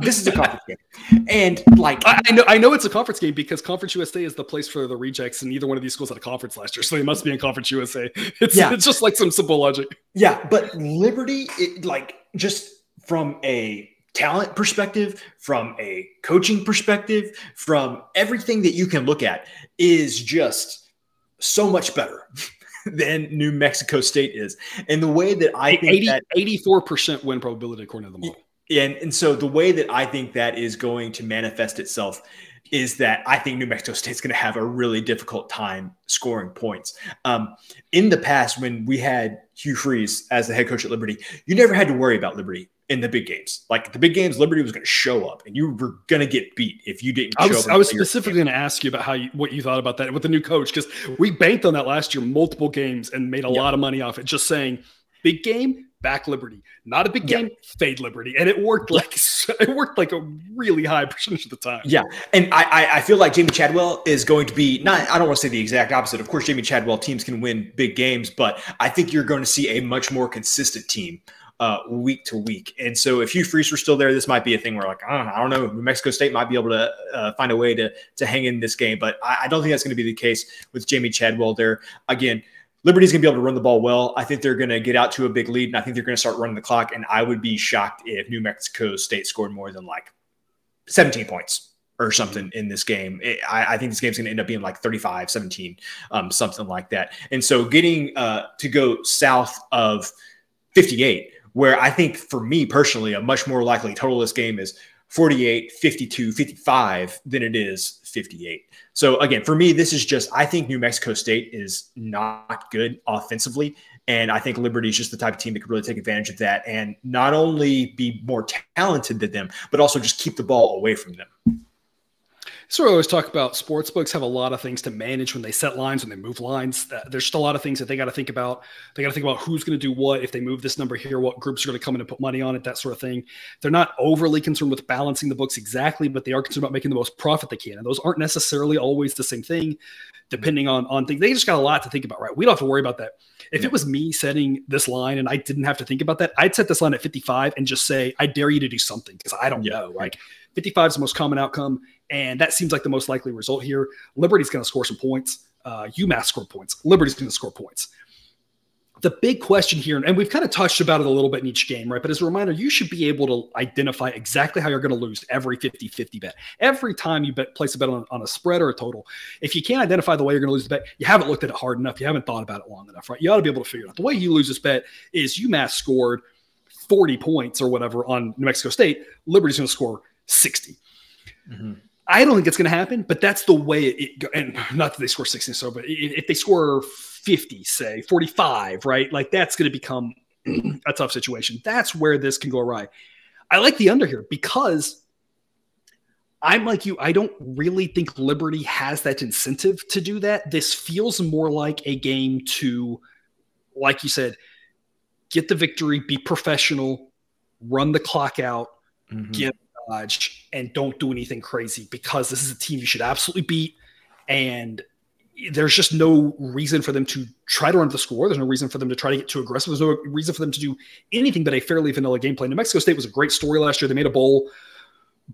This is a conference game, and like I know it's a conference game because Conference USA is the place for the rejects, and neither one of these schools had a conference last year, so they must be in Conference USA. It's just like some simple logic. Yeah, but Liberty, just from a talent perspective, from a coaching perspective, from everything that you can look at, is just so much better than New Mexico State is. And the way that I think that 84% win probability according to the model. And so the way that I think that is going to manifest itself is that I think New Mexico State's going to have a really difficult time scoring points. In the past, when we had Hugh Freeze as the head coach at Liberty, you never had to worry about Liberty in the big games. Like the big games, Liberty was going to show up, and you were going to get beat if you didn't show up. I was specifically going to ask you about how what you thought about that with the new coach, because we banked on that last year, multiple games, and made a lot of money off it. Just saying, big game, back Liberty. Not a big game, fade Liberty. And it worked like a really high percentage of the time. Yeah, and I feel like Jamie Chadwell is going to be not. I don't want to say the exact opposite. Of course, Jamie Chadwell teams can win big games, but I think you're going to see a much more consistent team week to week. And so if Hugh Freeze were still there, this might be a thing where like, I don't know, New Mexico State might be able to find a way to hang in this game. But I don't think that's going to be the case with Jamie Chadwell there. Again, Liberty's going to be able to run the ball well. I think they're going to get out to a big lead, and I think they're going to start running the clock. And I would be shocked if New Mexico State scored more than like 17 points or something in this game. I think this game's going to end up being like 35-17, something like that. And so getting to go south of 58, where I think for me personally, a much more likely total this game is 48, 52, 55 than it is 58. So again, for me, this is just, I think New Mexico State is not good offensively. And I think Liberty is just the type of team that could really take advantage of that and not only be more talented than them, but also just keep the ball away from them. So we always talk about sports books have a lot of things to manage when they set lines, when they move lines. There's just a lot of things that they got to think about. They got to think about who's going to do what. If they move this number here, what groups are going to come in and put money on it, that sort of thing. They're not overly concerned with balancing the books exactly, but they are concerned about making the most profit they can. And those aren't necessarily always the same thing, depending on things. They just got a lot to think about, right? We don't have to worry about that. If it was me setting this line and I didn't have to think about that, I'd set this line at 55 and just say, I dare you to do something, because I don't know. Like 55 is the most common outcome, and that seems like the most likely result here. Liberty's going to score some points. UMass scored points. Liberty's going to score points. The big question here, and we've kind of touched about it a little bit in each game, right? But as a reminder, you should be able to identify exactly how you're going to lose every 50-50 bet. Every time you place a bet on a spread or a total, if you can't identify the way you're going to lose the bet, you haven't looked at it hard enough. You haven't thought about it long enough, right? You ought to be able to figure it out. The way you lose this bet is UMass scored 40 points or whatever on New Mexico State. Liberty's going to score 60. I don't think it's going to happen, but that's the way it goes. And not that they score 60 or so, but if they score 50, say 45, right? Like that's going to become a tough situation. That's where this can go awry. I like the under here because I'm like you. I don't really think Liberty has that incentive to do that. This feels more like a game to, like you said, get the victory, be professional, run the clock out, get and don't do anything crazy, because this is a team you should absolutely beat, and there's just no reason for them to try to run the score. There's no reason for them to try to get too aggressive. There's no reason for them to do anything but a fairly vanilla game plan. New Mexico State was a great story last year. They made a bowl,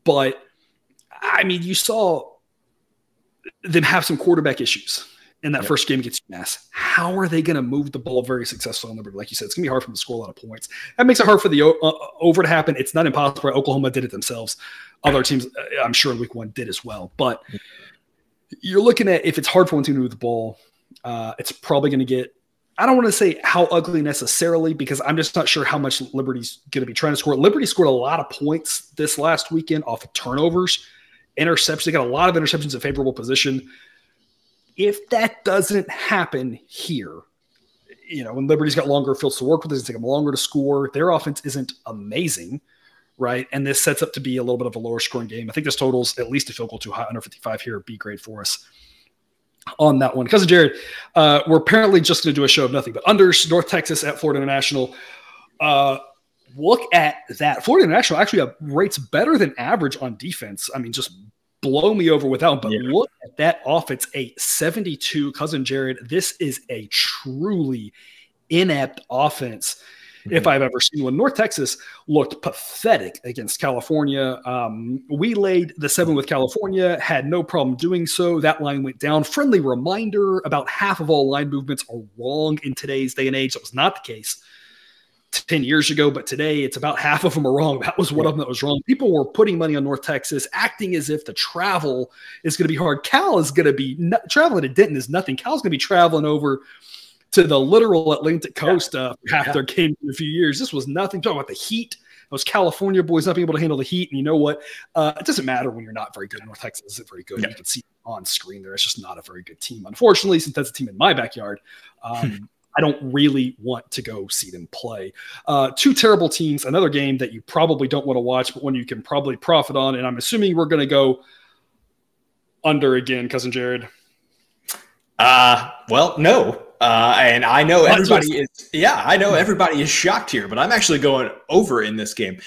but I mean, you saw them have some quarterback issues in that first game against UMass. How are they going to move the ball very successfully on Liberty? Like you said, it's going to be hard for them to score a lot of points. That makes it hard for the over to happen. It's not impossible. Oklahoma did it themselves. Other teams, I'm sure, in week one did as well. But you're looking at, if it's hard for one team to move the ball, it's probably going to get, I don't want to say how ugly necessarily, because I'm just not sure how much Liberty's going to be trying to score. Liberty scored a lot of points this last weekend off of turnovers, interceptions. They got a lot of interceptions in favorable position. If that doesn't happen here, you know, when Liberty's got longer fields to work with, it's going to take them longer to score. Their offense isn't amazing, right? And this sets up to be a little bit of a lower scoring game. I think this total's at least a field goal too high, under 55 here, B grade for us on that one. Cousin Jared, we're apparently just going to do a show of nothing, but unders, North Texas at Florida International. Look at that. Florida International actually rates better than average on defense. I mean, just blow me over without, but look at that offense, a 72. Cousin Jared, this is a truly inept offense if I've ever seen one. North Texas looked pathetic against California. We laid the 7 with California, had no problem doing so. That line went down. Friendly reminder, about half of all line movements are wrong in today's day and age. That was not the case 10 years ago, but today it's about half of them are wrong. That was one of them that was wrong. People were putting money on North Texas, acting as if the travel is going to be hard. Cal is going to be traveling to Denton is nothing. Cal's going to be traveling over to the literal Atlantic coast for half their game in a few years. This was nothing. Talking about the heat those California boys not being able to handle the heat. And you know what? It doesn't matter when you're not very good. North Texas isn't very good. Yeah. You can see on screen there. It's just not a very good team. Unfortunately, since that's a team in my backyard, I don't really want to go see them play. Two terrible teams, another game that you probably don't want to watch, but one you can probably profit on. And I'm assuming we're going to go under again, Cousin Jared. Well, no. And I know everybody is, yeah, I know everybody is shocked here, but I'm actually going over in this game.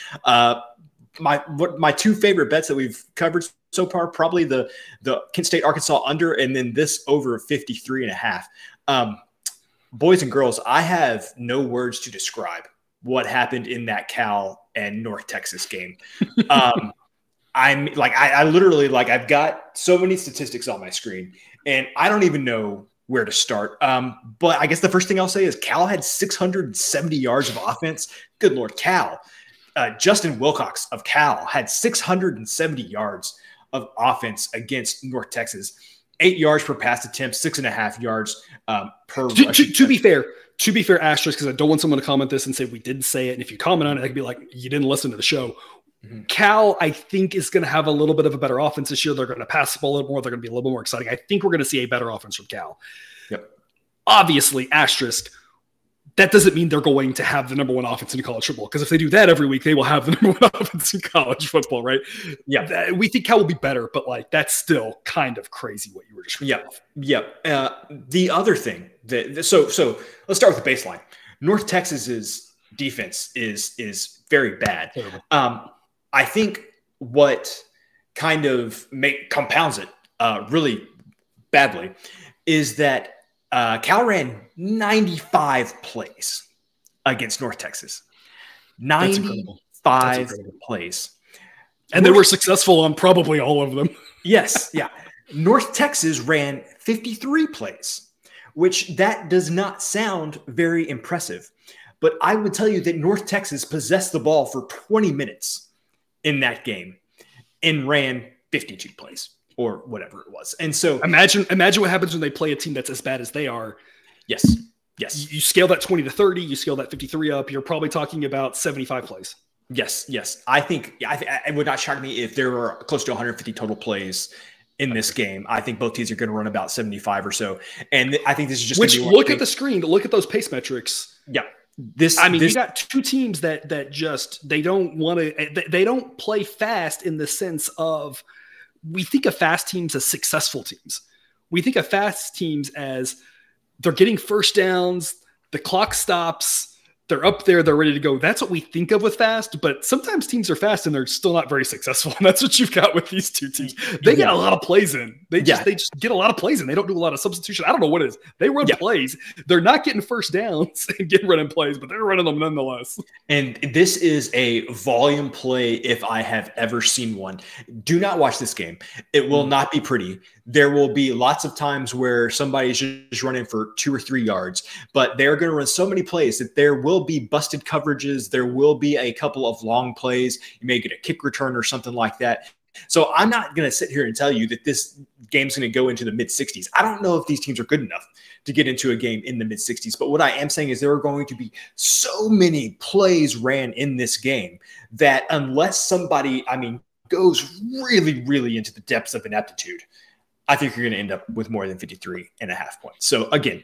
My two favorite bets that we've covered so far, probably the Kent State Arkansas under, and then this over 53.5. Boys and girls, I have no words to describe what happened in that Cal and North Texas game. I'm like, I literally, like, I've got so many statistics on my screen and I don't even know where to start. But I guess the first thing I'll say is Cal had 670 yards of offense. Good Lord, Cal. Justin Wilcox of Cal had 670 yards of offense against North Texas. 8 yards per pass attempt, 6.5 yards per rush. To be fair, asterisk, because I don't want someone to comment this and say we didn't say it. And if you comment on it, I could be like, you didn't listen to the show. Mm-hmm. Cal, I think, is going to have a little bit of a better offense this year. They're going to pass the ball a little more. They're going to be a little more exciting. I think we're going to see a better offense from Cal. Yep. Obviously, asterisk, that doesn't mean they're going to have the #1 offense in college football, because if they do that every week, they will have the #1 offense in college football, right? Yeah. We think Cal will be better, but like that's still kind of crazy what you were just reading. Yeah. Yeah. The other thing that so let's start with the baseline. North Texas's defense is very bad. I think what kind of compounds it really badly is that Cal ran 95 plays against North Texas. 95 plays. And they were successful on probably all of them. Yes. Yeah. North Texas ran 53 plays, which that does not sound very impressive. But I would tell you that North Texas possessed the ball for 20 minutes in that game and ran 52 plays or whatever it was. And so imagine what happens when they play a team that's as bad as they are. Yes. Yes. You scale that 20 to 30, you scale that 53 up, you're probably talking about 75 plays. Yes. Yes. I think it would not shock me if there were close to 150 total plays in this game. I think both teams are going to run about 75 or so. And I think this is just going to be one look at the screen, look at those pace metrics. Yeah. I mean, you got two teams that just, they don't want to, they don't play fast in the sense of, we think of fast teams as successful teams. We think of fast teams as, they're getting first downs, the clock stops, they're up there, they're ready to go. That's what we think of with fast, but sometimes teams are fast and they're still not very successful. And that's what you've got with these two teams. They get a lot of plays in. They just get a lot of plays in. They don't do a lot of substitution. I don't know what it is. They run plays. They're not getting first downs and getting running plays, but they're running them nonetheless. And this is a volume play if I have ever seen one. Do not watch this game. It will not be pretty. There will be lots of times where somebody's just running for 2 or 3 yards, but they're going to run so many plays that there will be busted coverages. There will be a couple of long plays. You may get a kick return or something like that. So I'm not going to sit here and tell you that this game's going to go into the mid-60s. I don't know if these teams are good enough to get into a game in the mid-60s, but what I am saying is there are going to be so many plays ran in this game that unless somebody, I mean, goes really, really into the depths of ineptitude, I think you're going to end up with more than 53.5 points. So again,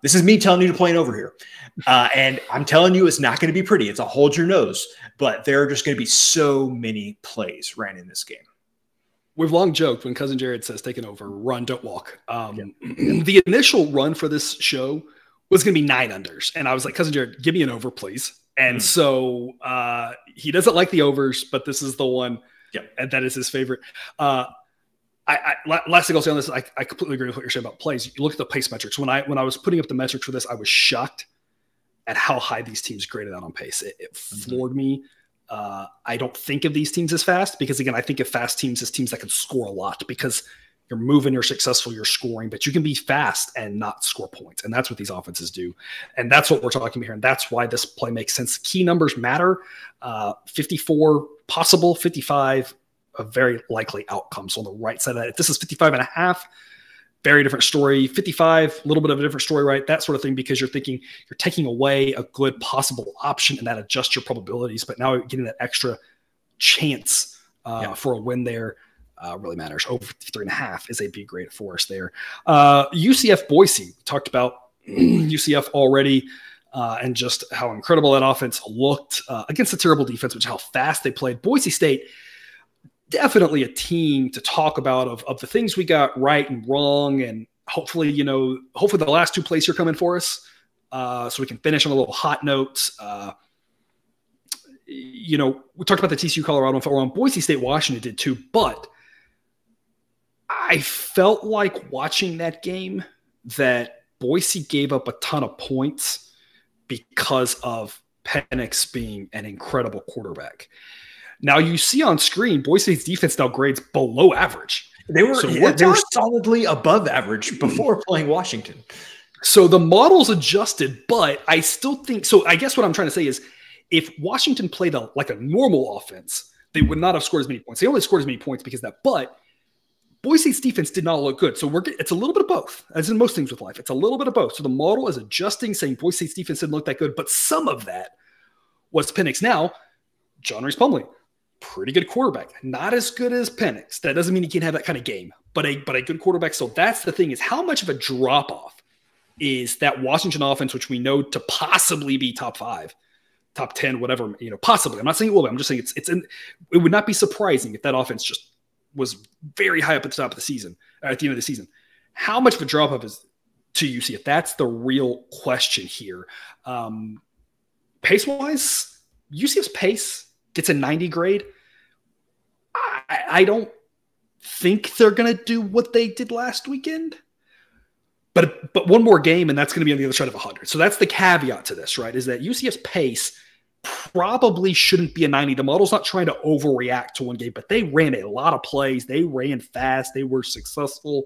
this is me telling you to play an over here. And I'm telling you, it's not going to be pretty. It's a hold your nose, but there are just going to be so many plays ran in this game. We've long joked when Cousin Jared says, take an over, run, don't walk. The initial run for this show was going to be 9 unders. And I was like, Cousin Jared, give me an over, please. And so he doesn't like the overs, but this is the one and that is his favorite. Last thing I'll say on this, I completely agree with what you're saying about plays. You look at the pace metrics. When I was putting up the metrics for this, I was shocked at how high these teams graded out on pace. It floored me. I don't think of these teams as fast because, again, I think of fast teams as teams that can score a lot because you're moving, you're successful, you're scoring, but you can be fast and not score points. And that's what these offenses do. And that's what we're talking about here. And that's why this play makes sense. Key numbers matter. 54 possible, 55 a very likely outcome. So on the right side of that, if this is 55.5, very different story. 55, a little bit of a different story, right? That sort of thing, because you're thinking you're taking away a good possible option and that adjusts your probabilities. But now getting that extra chance for a win there really matters. Over 53.5 is a big grade for us there. UCF Boise, talked about UCF already. And just how incredible that offense looked against a terrible defense, which is how fast they played. Boise State, definitely a team to talk about of the things we got right and wrong. And hopefully, you know, hopefully the last two plays here come in for us so we can finish on a little hot note. You know, we talked about the TCU Colorado one. Boise State Washington did too, but I felt like watching that game that Boise gave up a ton of points because of Penix being an incredible quarterback. Now you see on screen, Boise State's defense now grades below average. They were solidly above average before playing Washington. So the model's adjusted, but I still think, so I guess what I'm trying to say is if Washington played like a normal offense, they would not have scored as many points. They only scored as many points because of that, but Boise State's defense did not look good. So it's a little bit of both, as in most things with life. It's a little bit of both. So the model is adjusting, saying Boise State's defense didn't look that good, but some of that was Penix. Now, John Rice Plumlee, pretty good quarterback. Not as good as Penix. That doesn't mean he can't have that kind of game, but a good quarterback. So that's the thing, is how much of a drop-off is that Washington offense, which we know to possibly be top 5, top 10, whatever, you know, possibly. I'm not saying it will be. I'm just saying it would not be surprising if that offense just was very high up at the top of the season, at the end of the season. How much of a drop-off is to UCF? That's the real question here. Pace-wise, UCF's pace gets a 90 grade. I don't think they're going to do what they did last weekend. But one more game, and that's going to be on the other side of 100. So that's the caveat to this, right, is that UCF's pace probably shouldn't be a 90. The model's not trying to overreact to one game, but they ran a lot of plays. They ran fast. They were successful.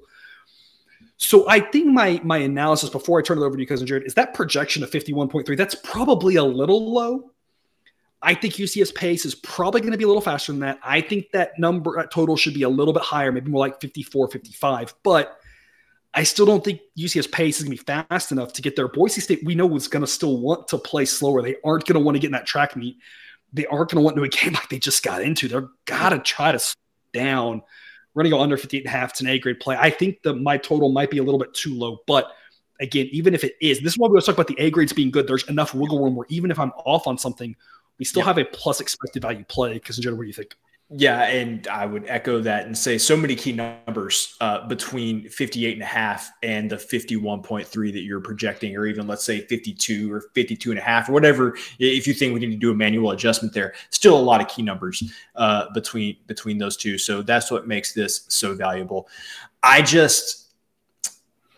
So I think my analysis, before I turn it over to you, Cousin Jared, is that projection of 51.3, that's probably a little low. I think UCF's pace is probably going to be a little faster than that. I think that number, that total, should be a little bit higher, maybe more like 54, 55. But I still don't think UCF's pace is going to be fast enough to get there. Boise State, we know, is going to still want to play slower. They aren't going to want to get in that track meet. They aren't going to want to do a game like they just got into. They're got to try to slow down. We're going to go under 58.5. It's an A-grade play. I think that my total might be a little bit too low. But, again, even if it is, this is why we always talk about the A-grades being good. There's enough wiggle room where even if I'm off on something, we still have a plus expected value play. Because, in general, what do you think? Yeah, and I would echo that and say so many key numbers between 58.5 and the 51.3 that you're projecting, or even let's say 52 or 52.5 or whatever. If you think we need to do a manual adjustment there, still a lot of key numbers between those two. So that's what makes this so valuable.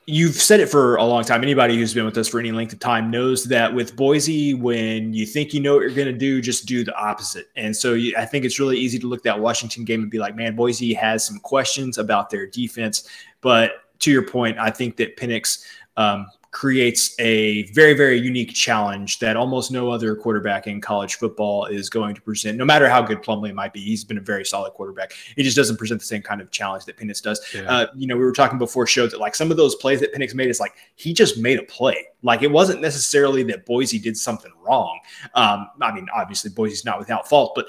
You've said it for a long time. Anybody who's been with us for any length of time knows that with Boise, when you think you know what you're going to do, just do the opposite. And so I think it's really easy to look at that Washington game and be like, man, Boise has some questions about their defense. But to your point, I think that Penix creates a very, very unique challenge that almost no other quarterback in college football is going to present, no matter how good Plumlee might be. He's been a very solid quarterback. He just doesn't present the same kind of challenge that Penix does. Yeah. You know, we were talking before show that like some of those plays that Penix made, is like, he just made a play. Like, it wasn't necessarily that Boise did something wrong. I mean, obviously Boise's not without fault, but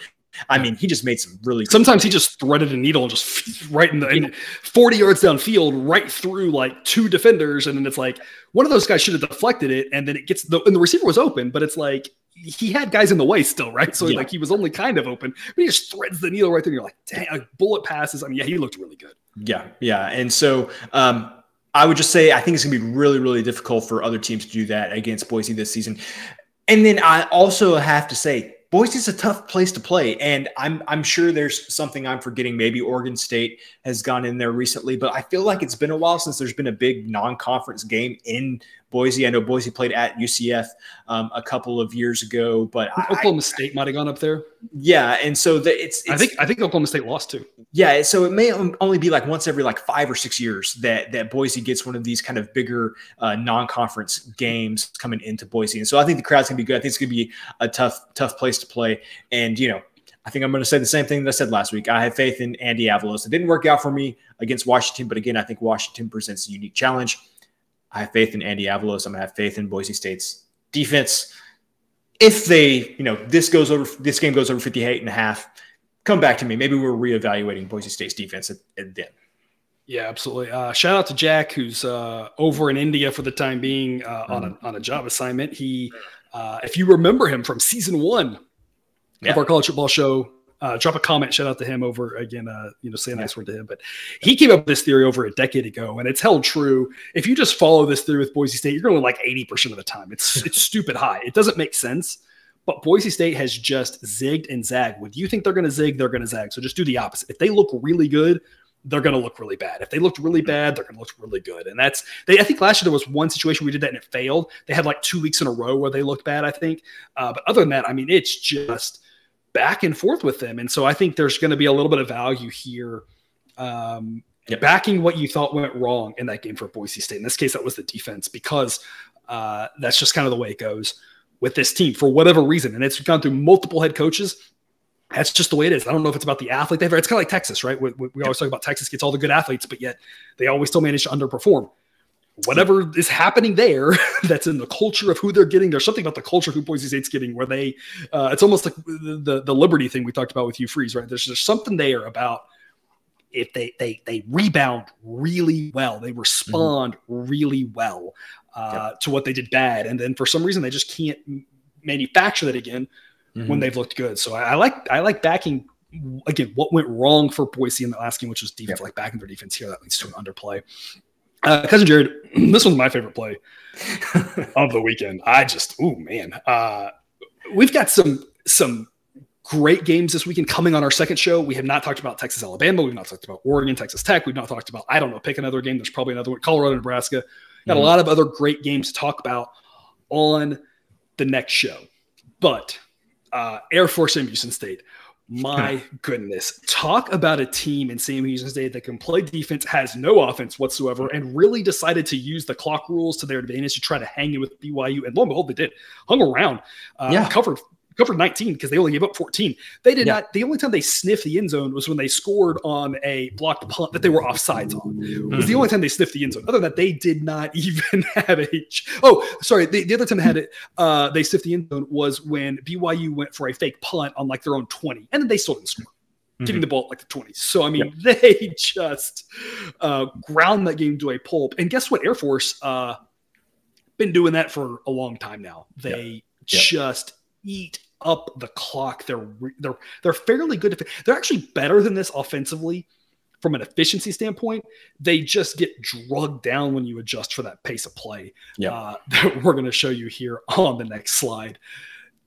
I mean, he just made some really good plays. He just threaded a needle and just right in the 40 yards downfield, right through like two defenders. And then it's like one of those guys should have deflected it. And then it gets and the receiver was open, but it's like he had guys in the way still, right? So like he was only kind of open, but he just threads the needle right through. And you're like, dang, like bullet passes. I mean, yeah, he looked really good. Yeah. Yeah. And so, I would just say, I think it's gonna be really, really difficult for other teams to do that against Boise this season. And then I also have to say, Boise's a tough place to play, and I'm sure there's something I'm forgetting. Maybe Oregon State has gone in there recently, but I feel like it's been a while since there's been a big non-conference game in Boise. I know Boise played at UCF a couple of years ago, but Oklahoma State might have gone up there. Yeah, and so I think Oklahoma State lost too. Yeah, so it may only be like once every like 5 or 6 years that Boise gets one of these kind of bigger non-conference games coming into Boise, and so I think the crowd's gonna be good. I think it's gonna be a tough place to play. And, you know, I think I'm going to say the same thing that I said last week. I have faith in Andy Avalos. It didn't work out for me against Washington, but again, I think Washington presents a unique challenge. I have faith in Andy Avalos. I'm going to have faith in Boise State's defense. If they, you know, this game goes over 58.5, come back to me. Maybe we're reevaluating Boise State's defense at then. Yeah, absolutely. Shout out to Jack, who's over in India for the time being on a job assignment. He, if you remember him from season one of our college football show, drop a comment. Shout out to him over again. You know, say a nice word to him. But he came up with this theory over a decade ago, and it's held true. If you just follow this theory with Boise State, you're going to like 80% of the time. It's stupid high. It doesn't make sense. But Boise State has just zigged and zagged. When you think they're going to zig, they're going to zag. So just do the opposite. If they look really good, they're going to look really bad. If they looked really bad, they're going to look really good. And that's, I think last year there was one situation we did that and it failed. They had like 2 weeks in a row where they looked bad, I think. But other than that, I mean, it's just back and forth with them. And so I think there's going to be a little bit of value here. Backing what you thought went wrong in that game for Boise State. In this case, that was the defense, because that's just kind of the way it goes with this team for whatever reason. And it's gone through multiple head coaches. That's just the way it is. I don't know if it's about the athlete. It's kind of like Texas, right? We always talk about Texas gets all the good athletes, but yet they always still manage to underperform. Whatever is happening there, that's in the culture of who they're getting. There's something about the culture of who Boise State's getting where they it's almost like the Liberty thing we talked about with Hugh Freeze, right? There's something there about if they rebound really well, they respond really well to what they did bad. And then for some reason, they just can't manufacture that again when they've looked good. So I like backing, again, what went wrong for Boise in the last game, which was defense, like backing their defense here. That leads to an underplay. Cousin Jared, this one's my favorite play of the weekend. I just, oh man. We've got some great games this weekend coming on our second show. We have not talked about Texas, Alabama. We've not talked about Oregon, Texas Tech. We've not talked about, I don't know, pick another game. There's probably another one. Colorado, Nebraska. Got a lot of other great games to talk about on the next show. But Air Force and Houston State. My goodness. Talk about a team in Sam Houston State that can play defense, has no offense whatsoever, and really decided to use the clock rules to their advantage to try to hang in with BYU. And lo and behold, they did. Hung around. Covered 19 because they only gave up 14. They did not. The only time they sniffed the end zone was when they scored on a blocked punt that they were offsides on. It was the only time they sniffed the end zone. Other than that, they did not even have a the other time they had it, they sniffed the end zone was when BYU went for a fake punt on like their own 20, and then they still didn't score, giving the ball like the 20. So, I mean, they just ground that game to a pulp. And guess what? Air Force been doing that for a long time now. They just eat up the clock. They're fairly good. They're actually better than this offensively from an efficiency standpoint. They just get drugged down when you adjust for that pace of play that we're going to show you here on the next slide.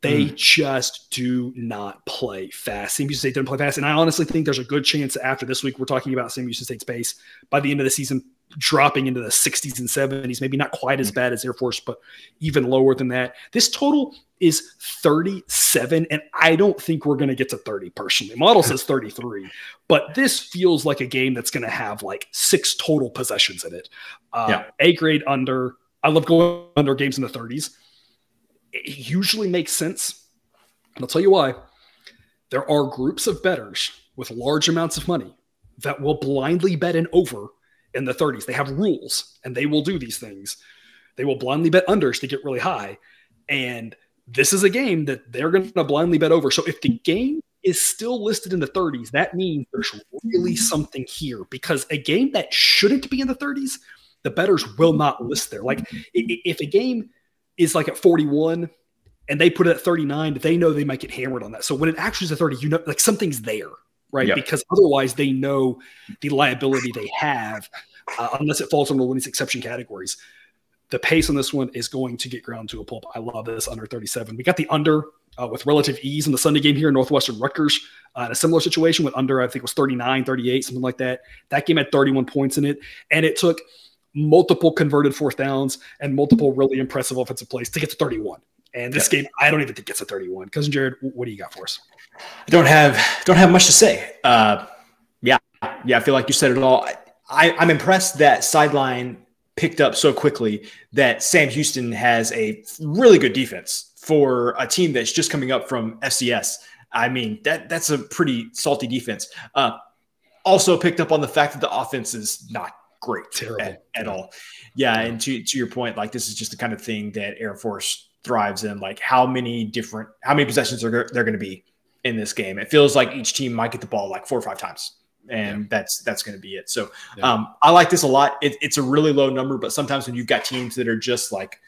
They just do not play fast. Sam Houston State didn't play fast. And I honestly think there's a good chance after this week, we're talking about Sam Houston State's pace by the end of the season, dropping into the 60s and 70s, maybe not quite as bad as Air Force, but even lower than that. This total is 37, and I don't think we're going to get to 30 personally. Model says 33, but this feels like a game that's going to have like 6 total possessions in it. A grade under. I love going under games in the 30s. It usually makes sense, and I'll tell you why. There are groups of bettors with large amounts of money that will blindly bet an over in the 30s. They have rules, and they will do these things. They will blindly bet unders to get really high, and this is a game that they're going to blindly bet over. So if the game is still listed in the 30s, that means there's really something here, because a game that shouldn't be in the 30s, the bettors will not list there. Like if a game is like at 41 and they put it at 39, they know they might get hammered on that. So when it actually is a 30, you know, like something's there, right? Because otherwise they know the liability they have unless it falls under one of these exception categories. The pace on this one is going to get ground to a pulp. I love this under 37. We got the under with relative ease in the Sunday game here in Northwestern Rutgers. In a similar situation with under, I think it was 39, 38, something like that. That game had 31 points in it, and it took multiple converted fourth downs and multiple really impressive offensive plays to get to 31. And this game, I don't even think it's a 31. Cousin Jared, what do you got for us? I don't have much to say. I feel like you said it all. I'm impressed that sideline picked up so quickly that Sam Houston has a really good defense for a team that's just coming up from FCS. I mean, that's a pretty salty defense. Also picked up on the fact that the offense is not great at all. Yeah, and to your point, like, this is just the kind of thing that Air Force thrives in. Like, how many possessions are there going to be in this game? It feels like each team might get the ball like 4 or 5 times, and that's going to be it. So I like this a lot. It's a really low number, but sometimes when you've got teams that are just like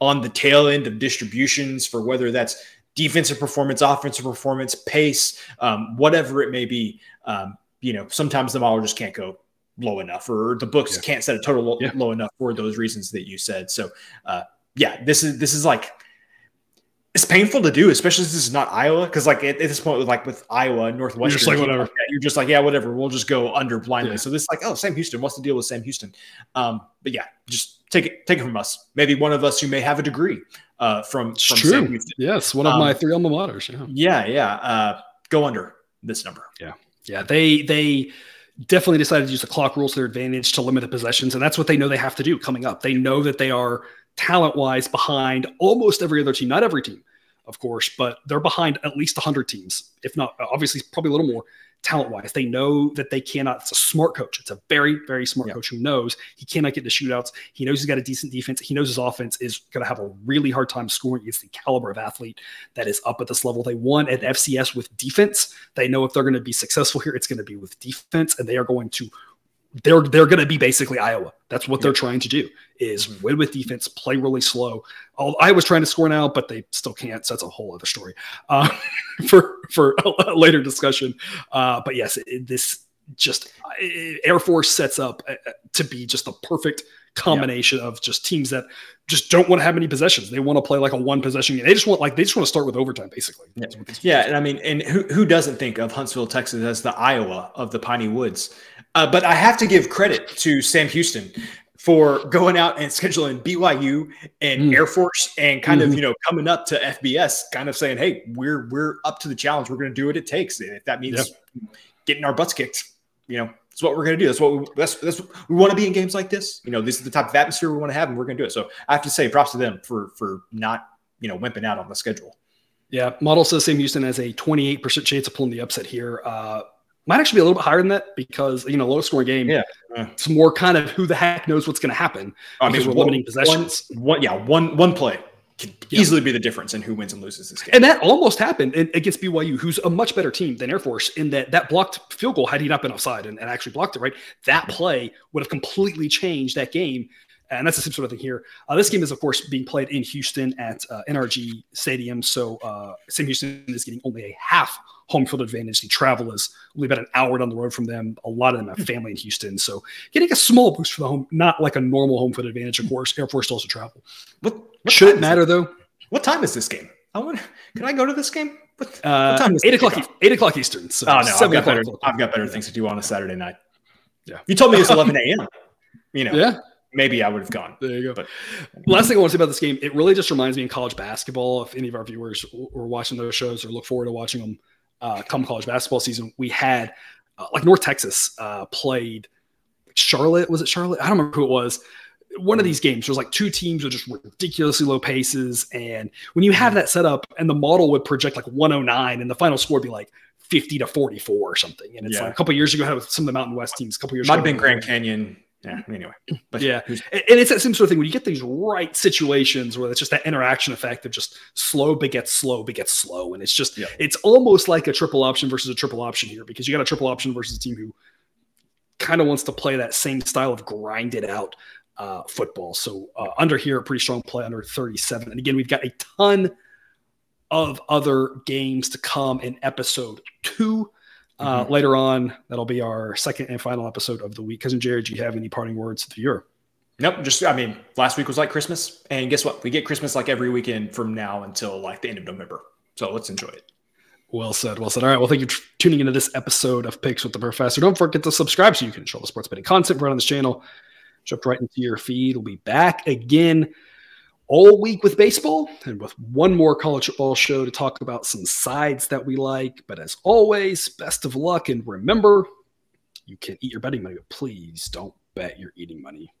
on the tail end of distributions for whether that's defensive performance, offensive performance, pace, whatever it may be, you know, sometimes the model just can't go low enough, or the books can't set a total low enough for those reasons that you said. So yeah, this is like, it's painful to do, especially since this is not Iowa. Because like at this point, with Iowa and Northwestern, you're just like, whatever. You're just like, yeah, whatever. We'll just go under blindly. Yeah. So this is like, oh, Sam Houston. What's the deal with Sam Houston? But yeah, just take it from us. Maybe one of us who may have a degree from Sam Houston. Yes, one of my 3 alma maters. Yeah. Go under this number. Yeah. They definitely decided to use the clock rules to their advantage to limit the possessions, and that's what they know they have to do coming up. They know that they are, talent-wise, behind almost every other team. Not every team, of course, but they're behind at least 100 teams, if not, obviously, probably a little more talent-wise. They know that they cannot. It's a smart coach. It's a very, very smart coach who knows he cannot get into shootouts. He knows he's got a decent defense. He knows his offense is going to have a really hard time scoring against the caliber of athlete that is up at this level. They won at FCS with defense. They know if they're going to be successful here, it's going to be with defense, and they are going to they're going to be basically Iowa. That's what they're trying to do, is win with defense, play really slow. Iowa's trying to score now, but they still can't. So that's a whole other story for a later discussion. But yes, Air Force sets up to be just the perfect combination of just teams that just don't want to have many possessions. They want to play like a 1-possession game. They just want to start with overtime, basically. Yeah. And I mean, and who doesn't think of Huntsville, Texas as the Iowa of the Piney Woods? But I have to give credit to Sam Houston for going out and scheduling BYU and Air Force and kind of, you know, coming up to FBS, kind of saying, hey, we're up to the challenge. We're going to do what it takes. And if that means getting our butts kicked, you know, it's what we're going to do. We want to be in games like this. You know, this is the type of atmosphere we want to have, and we're going to do it. So I have to say props to them for not, you know, wimping out on the schedule. Yeah. Model says Sam Houston has a 28% chance of pulling the upset here. Might actually be a little bit higher than that because, you know, low scoring game. Yeah. It's more kind of who the heck knows what's going to happen. I mean, we're limiting possessions. One play can easily be the difference in who wins and loses this game. And that almost happened against BYU, who's a much better team than Air Force, in that blocked field goal, had he not been offside and actually blocked it, right? That play would have completely changed that game. And that's the same sort of thing here. This game is, of course, being played in Houston at NRG Stadium. So Sam Houston is getting only a half home field advantage. The travel is only about an hour down the road from them. A lot of them have family in Houston. So getting a small boost for the home, not like a normal home field advantage, of course. Air Force still has to travel. What should it matter, though? What time is this game? Can I go to this game? What time is 8 o'clock Eastern. So I've got better things to do on a Saturday night. Yeah. You told me it's 11 a.m. You know. Yeah. Maybe I would have gone. There you go. But last thing I want to say about this game, it really just reminds me in college basketball. If any of our viewers were watching those shows or look forward to watching them come college basketball season, we had like North Texas played Charlotte. Was it Charlotte? I don't remember who it was. One of these games, there's like 2 teams with just ridiculously low paces. And when you have that set up and the model would project like 109 and the final score would be like 50 to 44 or something. And it's like a couple years ago, with some of the Mountain West teams, a couple years ago. Might have been Grand Canyon. Yeah. Anyway, but yeah, and it's that same sort of thing when you get these right situations where it's just that interaction effect of just slow begets slow, and it's just it's almost like a triple option versus a triple option here, because you got a triple option versus a team who kind of wants to play that same style of grinded out football. So under here, a pretty strong play under 37, and again, we've got a ton of other games to come in episode 2. Later on, that'll be our second and final episode of the week. Cousin Jared, do you have any parting words to your? Nope. Just, I mean, last week was like Christmas, and guess what? We get Christmas like every weekend from now until like the end of November. So let's enjoy it. Well said. Well said. All right. Well, thank you for tuning into this episode of Picks with the Professor. Don't forget to subscribe so you can enjoy the sports betting content right on this channel. Jumped right into your feed. We'll be back again all week with baseball and with one more college football show to talk about some sides that we like. But as always, best of luck. And remember, you can eat your betting money, but please don't bet your eating money.